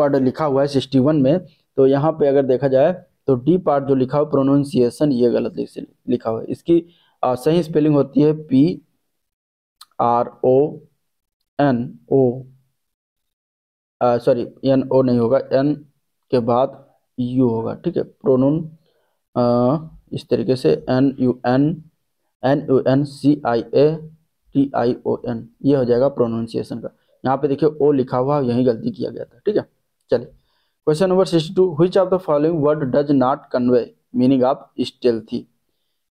वर्ड लिखा हुआ है सिक्सटी वन में, तो यहाँ पे अगर देखा जाए तो डी पार्ट जो लिखा हुआ प्रोनाउंसिएशन ये गलत लिखा हुआ है, इसकी आ, सही स्पेलिंग होती है P R O N O, sorry N O नहीं होगा, एन के बाद यू होगा, ठीक है, प्रोनून इस तरीके से N U N N U N C I A T I O N, ये हो जाएगा प्रोनाउंसिएशन का, यहाँ पे देखिए ओ लिखा हुआ यही गलती किया गया था, ठीक है। चलिए question number sixty two, which of the following word does not convey meaning of stealthy,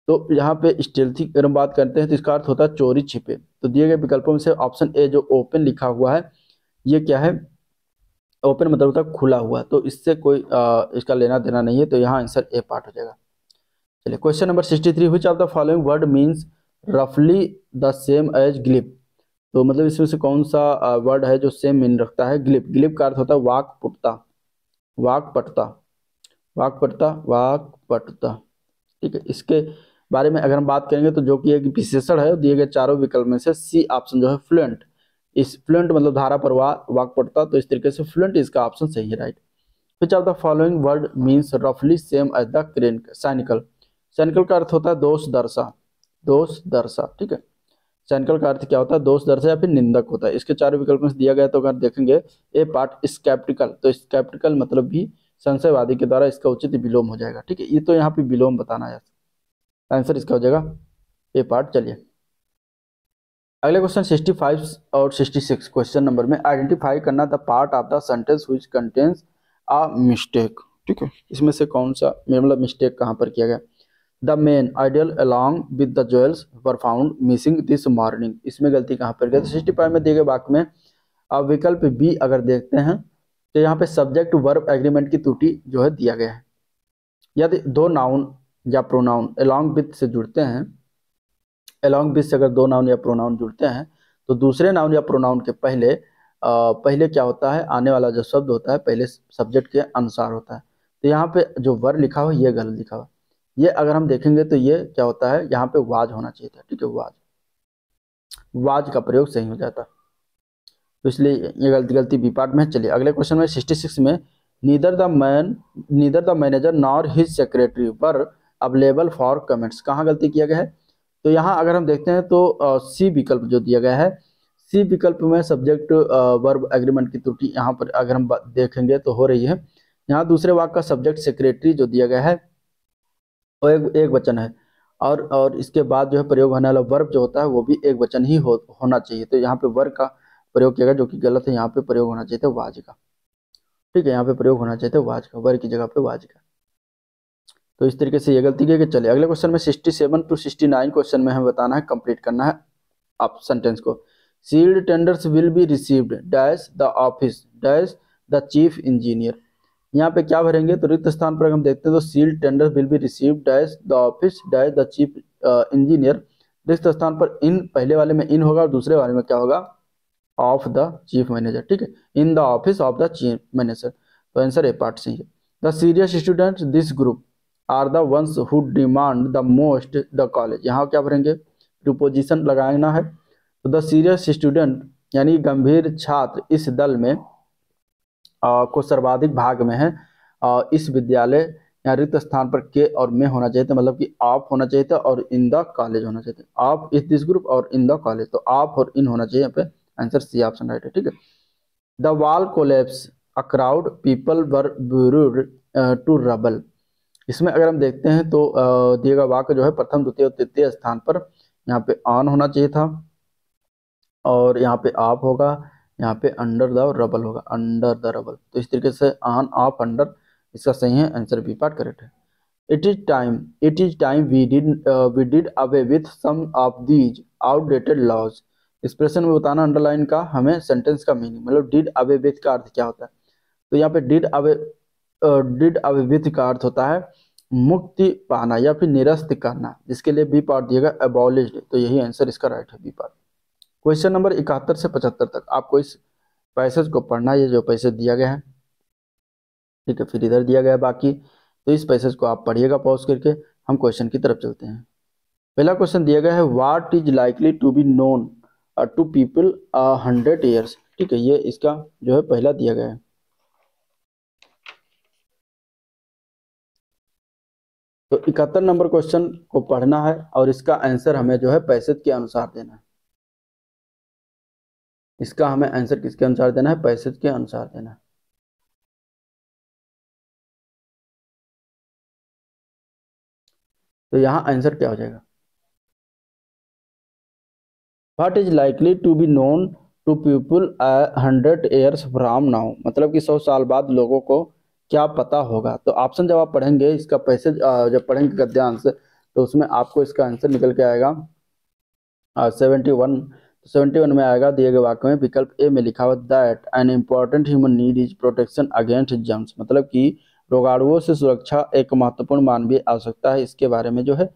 तो यहाँ पे स्टेल्थी अगर हम बात करते हैं तो इसका अर्थ होता है चोरी छिपे, तो दिए गए विकल्पों में से ऑप्शन ए जो ओपन लिखा हुआ है ये क्या है, ओपन मतलब होता है खुला हुआ, तो इससे कोई आ, इसका लेना देना नहीं है, तो यहाँ आंसर ए पार्ट हो जाएगा। चलिए question number sixty three, which of the following word means रफली द सेम एज ग्लिप, तो मतलब इसमें से कौन सा वर्ड है जो सेम मीन रखता है ग्लिप, ग्लिप का अर्थ होता है वाक पुटता, वाक पटता, वाक पटता वाक पटता, ठीक है, इसके बारे में अगर हम बात करेंगे तो जो कि एक विशेषण है, दिए गए चारों विकल्प में से सी ऑप्शन जो है फ्लुएंट, इस फ्लुएंट मतलब धारा पर वाक पड़ता, तो इस तरीके से फ्लुएंट इसका ऑप्शन सही है right. Which of the following word means रफली same as the chronicle, cynical, cynical का अर्थ होता है दोष दर्शा, दोष दर्शा, ठीक है, चैनकल का अर्थ क्या होता है, दोष दर्ज या फिर निंदक होता है। इसके चार विकल्प में से दिया गया तो अगर देखेंगे ए पार्ट स्केप्टिकल, तो स्केप्टिकल मतलब भी संशयवादी के द्वारा इसका उचित विलोम हो जाएगा। ठीक है, ये तो यहाँ पे विलोम बताना है, आंसर इसका हो जाएगा ए पार्ट। चलिए अगले क्वेश्चन सिक्सटी फाइव और सिक्सटी सिक्स, क्वेश्चन नंबर में आइडेंटिफाई करना the part of the sentence which contains a mistake. ठीक है, इसमें से कौन सा मतलब मिस्टेक कहाँ पर किया गया। The main ideal along with the jewels were found missing this morning, इसमें गलती कहाँ पर गई। तो सिक्सटी फाइव में दिए गए वाक्य में अब विकल्प बी अगर देखते हैं तो यहाँ पे सब्जेक्ट वर्ब एग्रीमेंट की त्रुटि जो है दिया गया है। यदि दो नाउन या प्रोनाउन अलॉन्ग विद से जुड़ते हैं, अलॉन्ग विद से अगर दो नाउन या प्रोनाउन जुड़ते हैं तो दूसरे नाउन या प्रोनाउन के पहले आ, पहले क्या होता है, आने वाला जो शब्द होता है पहले सब्जेक्ट के अनुसार होता है। तो यहाँ पे जो वर लिखा हो ये गलत लिखा हुआ, ये अगर हम देखेंगे तो ये क्या होता है, यहाँ पे वाज होना चाहिए था। ठीक है, वाज वाज का प्रयोग सही हो जाता, तो इसलिए ये गलती गलती बी पार्ट में। चलिए अगले क्वेश्चन में सिक्सटी सिक्स में neither the man neither the manager nor his secretary were available for comments, कहाँ गलती किया गया है। तो यहाँ अगर हम देखते हैं तो सी विकल्प जो दिया गया है, सी विकल्प में सब्जेक्ट वर्ब एग्रीमेंट की त्रुटि यहाँ पर अगर हम देखेंगे तो हो रही है। यहाँ दूसरे वाक्य का सब्जेक्ट सेक्रेटरी जो दिया गया है वो एक एक वचन है, और और इसके बाद जो है प्रयोग होने वाला वर्ब जो होता है वो भी एक वचन ही हो, होना चाहिए। तो यहाँ पे वर्ब का प्रयोग किया गया जो कि गलत है, यहाँ पे प्रयोग होना चाहिए था वाज का। ठीक है, यहाँ पे प्रयोग होना चाहिए था वाज का, वर्ब की जगह पे वाज का। तो इस तरीके से ये गलती की। चलिए अगले क्वेश्चन में sixty seven to sixty nine question में हमें बताना है, कंप्लीट करना है आप सेंटेंस को। Sealed tenders will be received dash the office dash the chief engineer, यहाँ पे क्या भरेंगे तो रिक्त स्थान पर हम देखते हैं तो sealed tender will be received dash the office dash the chief engineer, रिक्त स्थान पर इन, पहले वाले में इन होगा और दूसरे वाले में क्या होगा ऑफ द चीफ मैनेजर। ठीक है, in the office of the chief manager, तो आंसर ए पार्ट सही है। The serious students this group are the ones who demand the most the college, यहाँ क्या भरेंगे प्रीपोजिशन लगाना है। तो द सीरियस स्टूडेंट यानी गंभीर छात्र इस दल में आ, को सर्वाधिक भाग में है आ, इस विद्यालय या रिक्त स्थान पर के और में होना चाहिए था, मतलब कि आप होना चाहिए था और इन द कॉलेज होना चाहिए था, आप इस दिस ग्रुप और इन द कॉलेज, तो आप और इन होना चाहिए। यहाँ पे आंसर सी ऑप्शन राइट है। ठीक है, the wall collapse a crowd people were buried to rubble, इसमें अगर हम देखते हैं तो दिए गए वाक्य जो है प्रथम द्वितीय और तृतीय स्थान पर यहाँ पे ऑन होना चाहिए था और यहाँ पे आप होगा, यहाँ पे अंडर द और रबल होगा, अंडर द रबल। तो इस तरीके से ऑन ऑफ अंडर इसका सही है, आंसर बी पार्ट करेक्ट है। It is time it is time we did we did away with some of these outdated laws, expression में बताना अंडरलाइन का हमें सेंटेंस का मीनिंग, मतलब डिड अवे विथ का अर्थ क्या होता है। तो यहाँ पे did away did away with का अर्थ होता है मुक्ति पाना या फिर निरस्त करना, जिसके लिए बी पार्ट दिएगा एबॉलिश्ड, तो यही आंसर इसका राइट है बी पार्ट। क्वेश्चन नंबर इकहत्तर से पचहत्तर तक आपको इस पैसेज को पढ़ना है, ये जो पैसेज दिया गया है। ठीक है, फिर इधर दिया गया है बाकी, तो इस पैसेज को आप पढ़िएगा पॉज करके, हम क्वेश्चन की तरफ चलते हैं। पहला क्वेश्चन दिया गया है what is likely to be known to people hundred years. ठीक है, ये इसका जो है पहला दिया गया है। तो इकहत्तर नंबर क्वेश्चन को पढ़ना है और इसका आंसर हमें जो है पैसेज के अनुसार देना है, इसका हमें आंसर किसके अनुसार देना है, पैसेज के अनुसार देना है। तो यहाँ आंसर क्या हो जाएगा, what is likely to be known to people hundred years from now, मतलब कि सौ साल बाद लोगों को क्या पता होगा। तो ऑप्शन जब आप पढ़ेंगे इसका पैसेज जब पढ़ेंगे गद्यांश तो उसमें आपको इसका आंसर निकल के आएगा सेवेंटी वन, तो सेवेंटी वन में आएगा दिए गए वाक्य में विकल्प ए में लिखा हुआ that an important human need is protection against germs, मतलब कि रोगाणुओं से सुरक्षा एक महत्वपूर्ण मानवीय आवश्यकता है, इसके बारे में जो है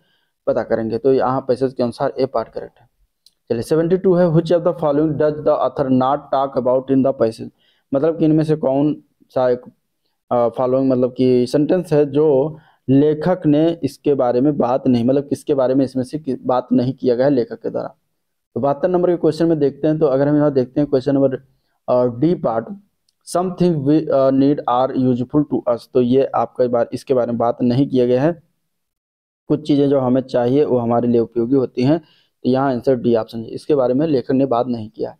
पता करेंगे। तो यहाँ पैसेज के अनुसार ए पार्ट करेक्ट है। चलिए सेवेंटी टू है which of the following does the author not talk about in the passage, मतलब कि इनमें से कौन सा एक फॉलोइंग मतलब कि सेंटेंस है जो लेखक ने इसके बारे में बात नहीं, मतलब किसके बारे में इसमें से बात नहीं किया गया है लेखक के द्वारा। तो बहत्तर नंबर के क्वेश्चन में देखते हैं, तो अगर हम यहाँ देखते हैं question number D part something we need are useful to us, तो ये आपका बार इसके बारे में बात नहीं किया गया है, कुछ चीज़ें जो हमें चाहिए वो हमारे लिए उपयोगी होती हैं, तो यहाँ आंसर डी ऑप्शन, इसके बारे में लेखक ने बात नहीं किया।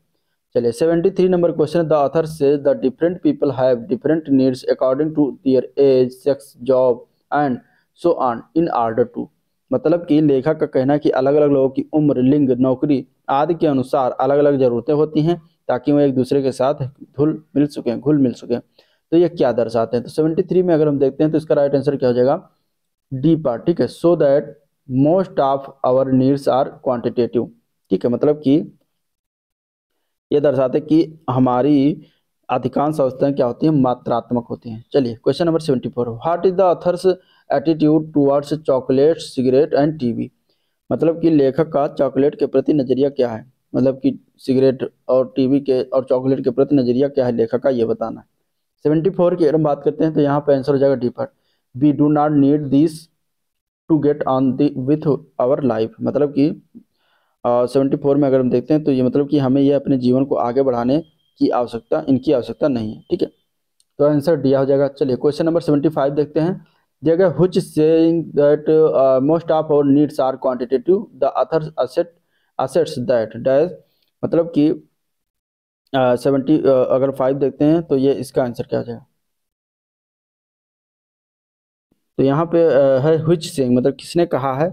चलिए seventy three number question, the author says the different people have different needs according to their age, sex, job and so on in order to, मतलब कि लेखक का कहना कि अलग अलग लोगों की उम्र, लिंग, नौकरी आदि के अनुसार अलग अलग जरूरतें होती हैं ताकि वो एक दूसरे के साथ घुल मिल सकें घुल मिल सकें। तो ये क्या दर्शाते हैं? तो सेवेंटी थ्री में अगर हम देखते हैं तो इसका राइट आंसर क्या हो जाएगा? डी पार्ट, ठीक है। So that most of our needs are quantitative, ठीक है, मतलब कि ये दर्शाते कि हमारी अधिकांश अवस्थाएं क्या होती हैं? मात्रात्मक होती हैं। चलिए question number seventy four, what is the author's attitude towards chocolate, cigarette and TV, मतलब कि लेखक का चॉकलेट के प्रति नजरिया क्या है, मतलब कि सिगरेट और टीवी के और चॉकलेट के प्रति नजरिया क्या है लेखक का, ये बताना है। सेवेंटी फोर की अगर हम बात करते हैं तो यहाँ पे आंसर हो जाएगा D part, we do not need this to get on the with our life, मतलब कि सेवेंटी फोर में अगर हम देखते हैं तो ये मतलब कि हमें ये अपने जीवन को आगे बढ़ाने की आवश्यकता इनकी आवश्यकता नहीं है, ठीक है, तो आंसर डी हो जाएगा। चलिए क्वेश्चन नंबर सेवेंटी फाइव देखते हैं, दिया गया which saying that most of our needs are quantitative the author assert asserts that dash, मतलब कि सेवेंटी uh, uh, अगर फाइव देखते हैं तो ये इसका आंसर क्या आ जाएगा? तो यहाँ पे uh, है व्हिच सेइंग, मतलब किसने कहा है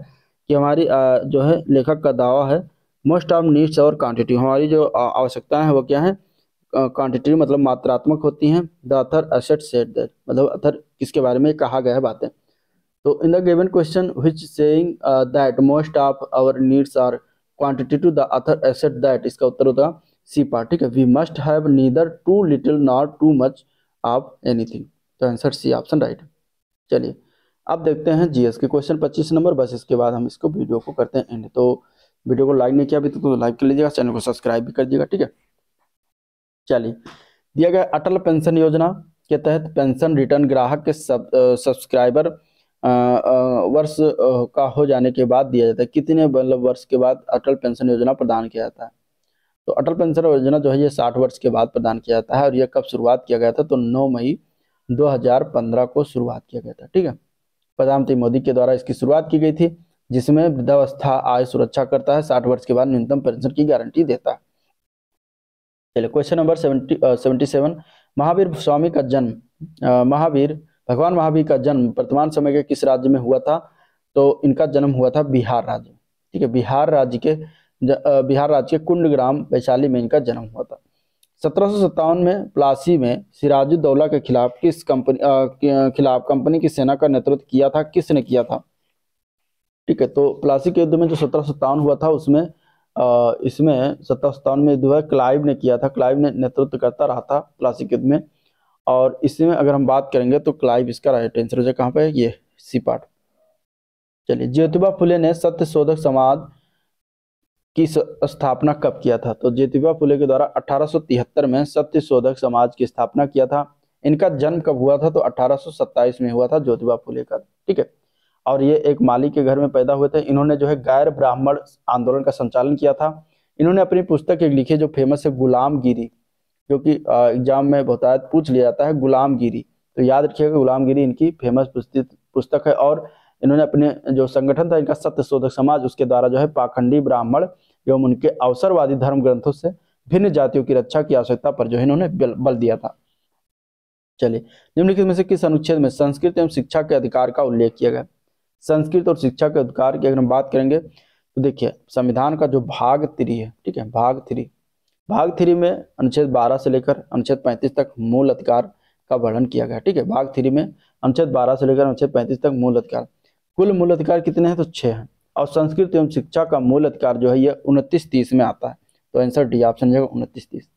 कि हमारी uh, जो है लेखक का दावा है मोस्ट ऑफ नीड्स और क्वांटिटी, हमारी जो आवश्यकताएं हैं वो क्या है? क्वांटिटी मतलब मात्रात्मक होती हैं। The author assert said that, मतलब ऑथर किसके बारे में कहा गया है बातें। तो in the given question which saying that most of our needs are quantitative the author assert that, इसका उत्तर होगा सी पार्ट, ठीक है, we must have neither too little nor too much of anything, तो आंसर सी ऑप्शन राइट। चलिए अब देखते हैं जीएस के क्वेश्चन पच्चीस नंबर, बस इसके बाद हम इसको वीडियो को करते हैं एंड। तो वीडियो को लाइक नहीं किया अभी तक तो लाइक कर लीजिएगा, चैनल को सब्सक्राइब भी कर दीजिएगा, ठीक है। चलिए दिया गया अटल पेंशन योजना के तहत पेंशन रिटर्न ग्राहक के सब सब्सक्राइबर वर्ष का हो जाने के बाद दिया जाता है, कितने मतलब वर्ष के बाद अटल पेंशन योजना प्रदान किया जाता है? तो अटल पेंशन योजना जो है ये साठ वर्ष के बाद प्रदान किया जाता है और यह कब शुरुआत किया गया था? तो नौ मई दो हज़ार पंद्रह को शुरुआत किया गया था, ठीक है, प्रधानमंत्री मोदी के द्वारा इसकी शुरुआत की गई थी, जिसमें वृद्धावस्था आय सुरक्षा करता है, साठ वर्ष के बाद न्यूनतम पेंशन की गारंटी देता है। चलिए question number seventy seven, Mahavir Swami का जन्म महावीर भगवान महावीर का जन्म वर्तमान समय के किस राज्य में हुआ था? तो इनका जन्म हुआ था बिहार राज्य, ठीक है, बिहार राज्य के बिहार राज्य के कुंड ग्राम वैशाली में इनका जन्म हुआ था। सत्रह सौ सत्तावन में प्लासी में सिराजुद्दौला के खिलाफ किस कंपनी खिलाफ कंपनी की सेना का नेतृत्व किया था? किसने किया था? ठीक है, तो प्लासी के युद्ध में जो सत्रह सौ सत्तावन हुआ था उसमें आ, इसमें सत्रह सत्तावन में युद्ध क्लाइव ने किया था, क्लाइव ने नेतृत्व करता रहा था प्लासी के युद्ध में, और इसमें अगर हम बात करेंगे तो क्लाइव इसका राइट आंसर हो जाए कहाँ पे? ये सी पार्ट। चलिए ज्योतिबा फुले ने सत्यशोधक समाज की स्थापना कब किया था? तो ज्योतिबा फुले के द्वारा अठारह सौ तिहत्तर में सत्यशोधक समाज की स्थापना किया था। इनका जन्म कब हुआ था? तो अठारह सौ सत्ताईस में हुआ था ज्योतिबा फुले का, ठीक है, और ये एक माली के घर में पैदा हुए थे। इन्होंने जो है गैर ब्राह्मण आंदोलन का संचालन किया था। इन्होंने अपनी पुस्तक एक लिखी जो फेमस है गुलामगिरी, जो कि एग्जाम में बहुत आयत पूछ लिया जाता है गुलामगिरी, तो याद रखिएगा गुलामगिरी इनकी फेमस पुस्तक है। और इन्होंने अपने जो संगठन था इनका सत्यशोधक समाज, उसके द्वारा जो है पाखंडी ब्राह्मण एवं उनके अवसरवादी धर्म ग्रंथों से भिन्न जातियों की रक्षा की आवश्यकता पर जो है इन्होंने बल दिया था। चलिए निम्नलिखित में से किस अनुच्छेद में संस्कृत एवं शिक्षा के अधिकार का उल्लेख किया गया? संस्कृत और शिक्षा के अधिकार की अगर हम बात करेंगे तो देखिए संविधान का जो भाग थ्री है, ठीक है, भाग थ्री भाग थ्री में अनुच्छेद बारह से लेकर अनुच्छेद पैंतीस तक मूल अधिकार का वर्णन किया गया, ठीक है, भाग थ्री में अनुच्छेद बारह से लेकर अनुच्छेद पैंतीस तक मूल अधिकार। कुल मूल अधिकार कितने हैं? तो छः हैं, और संस्कृत एवं शिक्षा का मूल अधिकार जो है यह उनतीस तीस में आता है, तो आंसर डी ऑप्शन जाएगा उनतीस तीस।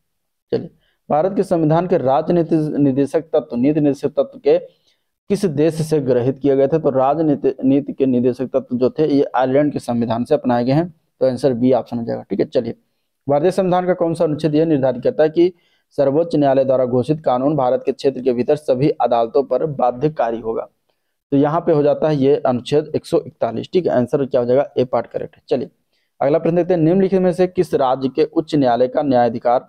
चलिए भारत के संविधान के राजनीति निर्देशक तत्व नीति निर्देशक तत्व के किस देश से ग्रहित किया गया था? तो राजनीति नीति के निदेशक तत्व जो थे ये आयरलैंड के संविधान से अपनाए गए हैं, तो आंसर बी ऑप्शन हो जाएगा, ठीक है। चलिए भारतीय संविधान का कौन सा अनुच्छेद यह निर्धारित करता है कि सर्वोच्च न्यायालय द्वारा घोषित कानून भारत के क्षेत्र के भीतर सभी अदालतों पर बाध्यकारी होगा? तो यहाँ पे हो जाता है ये अनुच्छेद एक सौ इकतालीस, ठीक है, आंसर क्या हो जाएगा? ए पार्ट करेक्ट है। चलिए अगला प्रश्न देखते हैं, निम्नलिखित में से किस राज्य के उच्च न्यायालय का न्यायाधिकार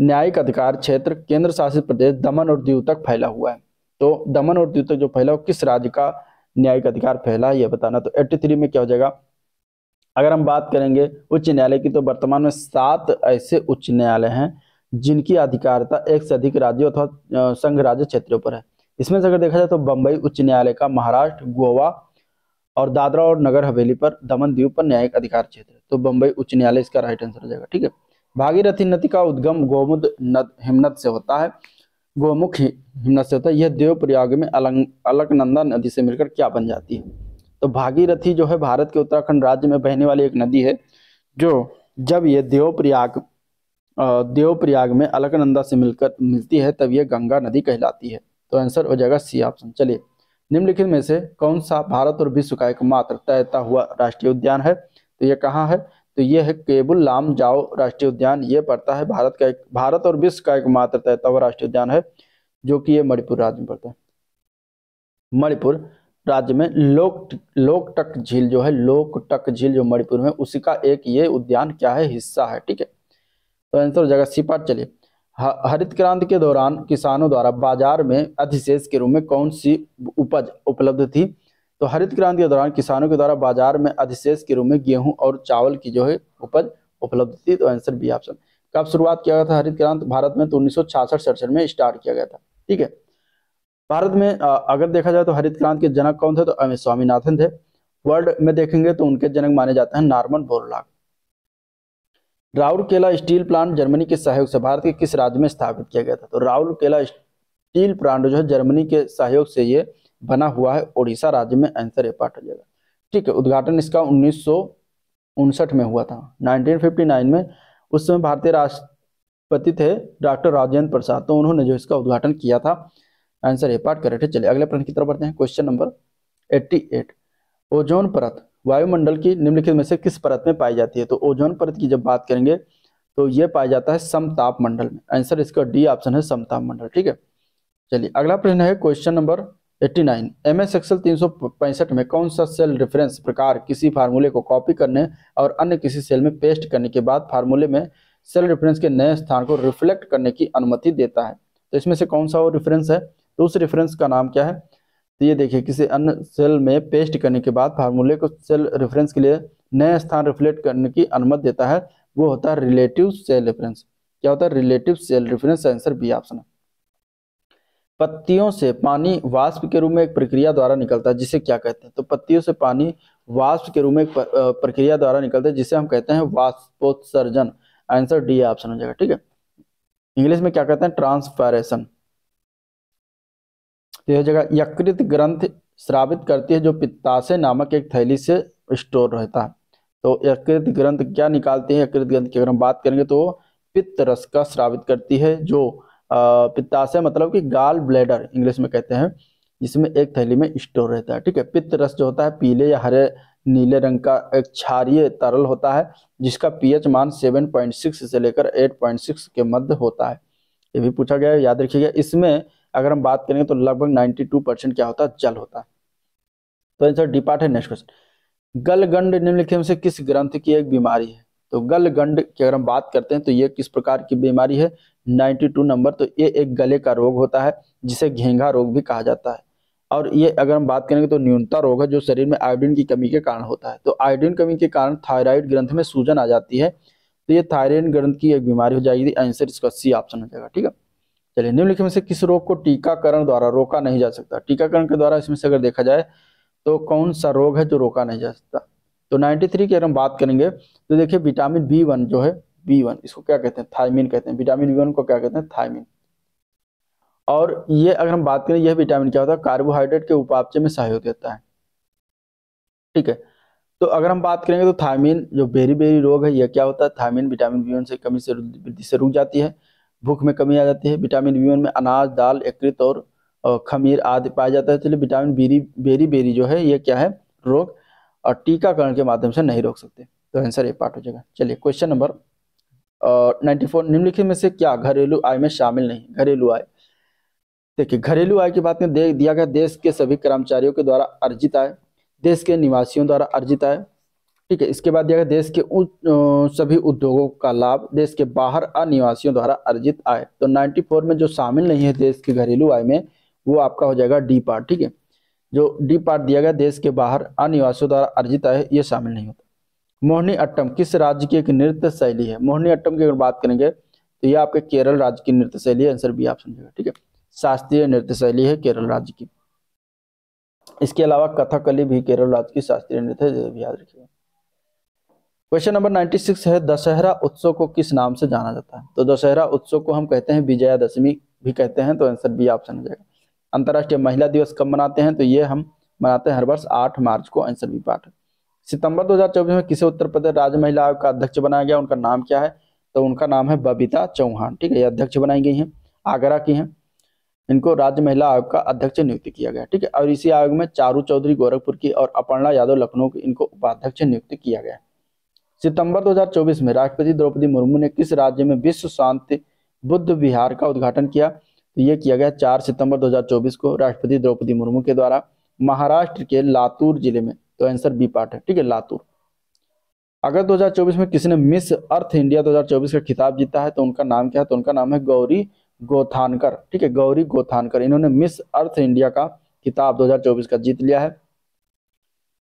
न्यायिक अधिकार क्षेत्र केंद्र शासित प्रदेश दमन और दीव तक फैला हुआ है? तो दमन और दीव तक जो फैला हो किस राज्य का न्यायिक अधिकार फैला है, यह बताना। तो तिरासी में क्या हो जाएगा? अगर हम बात करेंगे उच्च न्यायालय की, तो वर्तमान में सात ऐसे उच्च न्यायालय हैं जिनकी अधिकारिता एक से अधिक राज्यों अथवा संघ राज्य क्षेत्रों पर है। इसमें से अगर देखा जाए तो बम्बई उच्च न्यायालय का महाराष्ट्र, गोवा और दादरा और नगर हवेली पर, दमन दीव पर न्यायिक अधिकार क्षेत्र है, तो बम्बई उच्च न्यायालय इसका राइट आंसर हो जाएगा। ठीक है, भागीरथी नदी का उद्गम गोमुद हिमनद से होता है, गोमुख हिमनद से होता है। यह देवप्रयाग में अलकनंदा नदी से मिलकर क्या बन जाती है? तो भागीरथी जो है भारत के उत्तराखंड राज्य में बहने वाली एक नदी है, जो जब ये देवप्रयाग देवप्रयाग में अलकनंदा से मिलकर मिलती है तब यह गंगा नदी कहलाती है। तो आंसर हो जाएगा सी ऑप्शन। चलिए, निम्नलिखित में से कौन सा भारत और विश्व का एकमात्र तैरता हुआ राष्ट्रीय उद्यान है? तो यह कहाँ है? तो यह है केबुल लामजाओ राष्ट्रीय उद्यान। यह पड़ता है भारत का एक भारत और विश्व का एकमात्र तैरता हुआ राष्ट्रीय उद्यान है, जो कि यह मणिपुर राज्य में पड़ता है। मणिपुर राज्य में लोक लोकटक झील जो है, लोकटक झील जो मणिपुर में, उसी का एक ये उद्यान क्या है, हिस्सा है। ठीक है, तो आंसर हो जाएगा सी पार्ट। चलिए, हरित क्रांति के दौरान किसानों द्वारा बाजार में अधिशेष के रूप में कौन सी उपज उपलब्ध थी? तो हरित क्रांति के दौरान किसानों के द्वारा बाजार में अधिशेष के रूप में गेहूं और चावल की जो है उपज उपलब्ध थी। तो आंसर बी ऑप्शन। कब शुरुआत किया गया था हरित क्रांति भारत में? तो उन्नीस सौ छियासठ सड़सठ में स्टार्ट किया गया था। ठीक है, भारत में अगर देखा जाए तो हरित क्रांति के जनक कौन थे? तो एम एस स्वामीनाथन थे। वर्ल्ड में देखेंगे तो उनके जनक माने जाते हैं नॉर्मन बोरलाग। राहुल केला स्टील प्लांट जर्मनी के सहयोग से भारत के किस राज्य में स्थापित किया गया था? तो राहुल केला स्टील प्लांट जो है जर्मनी के सहयोग से ये बना हुआ है उड़ीसा राज्य में। आंसर ए पार्ट हो जाएगा। ठीक है, उद्घाटन इसका उन्नीस सौ उनसठ में हुआ था, नाइनटीन फिफ्टी नाइन में। उस समय भारतीय राष्ट्रपति थे डॉक्टर राजेंद्र प्रसाद, तो उन्होंने जो इसका उद्घाटन किया था। आंसर ए पार्ट करेक्ट है। चलिए, अगले प्रश्न की तरफ बढ़ते हैं। क्वेश्चन नंबर अठासी, ओजोन परत वायुमंडल की निम्नलिखित में से किस परत में पाई जाती है? तो ओजोन परत की जब बात करेंगे तो यह पाया जाता है समताप मंडल में। आंसर इसका डी ऑप्शन है, समताप मंडल। ठीक है, चलिए, अगला प्रश्न है क्वेश्चन नंबर नवासी, एम एस एक्सेल तीन सौ पैंसठ में कौन सा सेल रेफरेंस प्रकार किसी फार्मूले को कॉपी करने और अन्य किसी सेल में पेस्ट करने के बाद फार्मूले में सेल रेफरेंस के नए स्थान को रिफ्लेक्ट करने की अनुमति देता है? तो इसमें से कौन सा वो रेफरेंस है? तो उस रेफरेंस का नाम क्या है? तो ये देखिए, किसी अन्य सेल में पेस्ट करने के बाद फार्मूले को सेल रेफरेंस के लिए नए स्थान रिफ्लेक्ट करने की अनुमति देता है, वो होता है रिलेटिव सेल रेफरेंस। क्या होता है? Relative cell reference. Answer B option है। पत्तियों से पानी वाष्प के रूप में एक प्रक्रिया द्वारा निकलता है, जिसे क्या कहते हैं? तो पत्तियों से पानी वाष्प के रूप में एक प्रक्रिया द्वारा निकलता है, जिसे हम कहते हैं वाष्पोत्सर्जन। आंसर डी ऑप्शन हो जाएगा। ठीक है, इंग्लिश में क्या कहते हैं? ट्रांसफरेशन। तो यह जगह यकृत ग्रंथ स्रावित करती है जो पित्ताशय नामक एक थैली से स्टोर रहता है। तो यकृत ग्रंथ क्या निकालती है? यकृत ग्रंथ की अगर हम बात करेंगे तो पित्त रस का स्रावित करती है, जो पित्ताशय मतलब कि गाल ब्लैडर इंग्लिश में कहते हैं, जिसमें एक थैली में स्टोर रहता है। ठीक है, पित्त रस जो होता है पीले या हरे नीले रंग का एक क्षारीय तरल होता है, जिसका पीएच मान सेवन पॉइंट सिक्स से लेकर एट पॉइंट सिक्स के मध्य होता है। ये भी पूछा गया है, याद रखिएगा। इसमें अगर हम बात करेंगे तो लगभग बानवे परसेंट क्या होता है? जल होता है। तो आंसर डी पार्ट है। नेक्स्ट क्वेश्चन, गलगंड निम्नलिखित में से किस ग्रंथ की एक बीमारी है? तो गलगंड की अगर हम बात करते हैं तो ये किस प्रकार की बीमारी है? बानवे नंबर। तो ये एक गले का रोग होता है, जिसे घेंघा रोग भी कहा जाता है। और ये अगर हम बात करेंगे तो न्यूनता रोग है, जो शरीर में आयोडीन की कमी के कारण होता है। तो आयोडीन कमी के कारण थायराइड ग्रंथ में सूजन आ जाती है, तो ये थायराइड ग्रंथ की एक बीमारी हो जाएगी। आंसर इसका सी ऑप्शन हो जाएगा। ठीक है, चलिए, निम्नलिखित में से किस रोग को टीकाकरण द्वारा रोका नहीं जा सकता? टीकाकरण के द्वारा इसमें से अगर देखा जाए तो कौन सा रोग है जो रोका नहीं जा सकता? तो तिरानवे की अगर हम बात करेंगे तो देखिए, विटामिन बी वन जो है, बी वन इसको क्या कहते हैं? थायमिन कहते हैं। विटामिन बी वन को क्या कहते हैं? थायमिन। और ये अगर हम बात करें, यह विटामिन क्या होता है? कार्बोहाइड्रेट के उपापचय में सहयोग देता है। ठीक है, तो अगर हम बात करेंगे तो थायमिन जो बेरी बेरी रोग है, यह क्या होता है? थायमिन विटामिन बी वन से कमी से वृद्धि से रुक जाती है, भूख में कमी आ जाती है। विटामिन बी वन में अनाज, दाल, यकृत और खमीर आदि पाया जाता है। चलिए, विटामिन बेरी बेरी बेरी जो है ये क्या है? रोग, और टीकाकरण के माध्यम से नहीं रोक सकते। तो आंसर ये पार्ट हो जाएगा। चलिए, क्वेश्चन नंबर चौरानवे, निम्नलिखित में से क्या घरेलू आय में शामिल नहीं? घरेलू आय, देखिए, घरेलू आय की बात में दे दिया गया देश के सभी कर्मचारियों के द्वारा अर्जित आय, देश के निवासियों द्वारा अर्जित आय। ठीक है, इसके बाद दिया गया देश के उन सभी उद्योगों का लाभ, देश के बाहर अनिवासियों द्वारा अर्जित आय। तो चौरानवे में जो शामिल नहीं है देश के घरेलू आय में, वो आपका हो जाएगा डी पार्ट। ठीक है, जो डी पार्ट दिया गया देश के बाहर अनिवासियों द्वारा अर्जित आय, ये शामिल नहीं होता। मोहिनी अट्टम किस राज्य की एक नृत्य शैली है? मोहिनी अट्टम की अगर बात करेंगे तो यह आपके केरल राज्य की नृत्य शैली है। आंसर बी ऑप्शन देगा, ठीक है, शास्त्रीय नृत्य शैली है केरल राज्य की। इसके अलावा कथकली भी केरल राज्य की शास्त्रीय नृत्य है, याद रखिएगा। क्वेश्चन नंबर छियानवे है, दशहरा उत्सव को किस नाम से जाना जाता है? तो दशहरा उत्सव को हम कहते हैं विजयादशमी भी कहते हैं, तो आंसर बी ऑप्शन हो जाएगा। अंतर्राष्ट्रीय महिला दिवस कब मनाते हैं? तो ये हम मनाते हैं हर वर्ष आठ मार्च को, आंसर बी पार्ट। सितंबर दो हज़ार चौबीस में किसे उत्तर प्रदेश राज्य महिला आयोग का अध्यक्ष बनाया गया? उनका नाम क्या है? तो उनका नाम है बबीता चौहान, ठीक है, ये अध्यक्ष बनाई गई हैं, आगरा की हैं, इनको राज्य महिला आयोग का अध्यक्ष नियुक्त किया गया, ठीक है। और इसी आयोग में चारू चौधरी गोरखपुर की और अपर्णा यादव लखनऊ की इनको उपाध्यक्ष नियुक्त किया गया। सितंबर दो हज़ार चौबीस में राष्ट्रपति द्रौपदी मुर्मू ने किस राज्य में विश्व शांति बुद्ध विहार का उद्घाटन किया? तो ये किया गया चार सितंबर दो हज़ार चौबीस को राष्ट्रपति द्रौपदी मुर्मू के द्वारा महाराष्ट्र के लातूर जिले में, तो आंसर बी पार्ट है, ठीक है, लातूर। अगस्त दो हज़ार चौबीस में किसने मिस अर्थ इंडिया दो हज़ार चौबीस का खिताब जीता है? तो उनका नाम क्या है? तो उनका नाम है गौरी गोथानकर, ठीक है, गौरी गोथानकर, इन्होंने मिस अर्थ इंडिया का खिताब दो हज़ार चौबीस का जीत लिया है,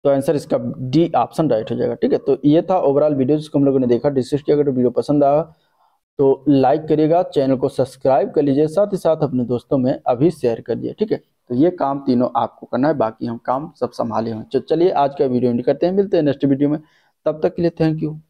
तो आंसर इसका डी ऑप्शन राइट हो जाएगा, ठीक है। तो ये था ओवरऑल वीडियो जिसको हम लोगों ने देखा, डिस्कस किया। अगर वीडियो पसंद आया तो लाइक करिएगा, चैनल को सब्सक्राइब कर लीजिए, साथ ही साथ अपने दोस्तों में अभी शेयर करिए, ठीक है। तो ये काम तीनों आपको करना है, बाकी हम काम सब संभाले हुए हैं। चलिए आज का वीडियो एंड करते हैं, मिलते हैं नेक्स्ट वीडियो में, तब तक के लिए थैंक यू।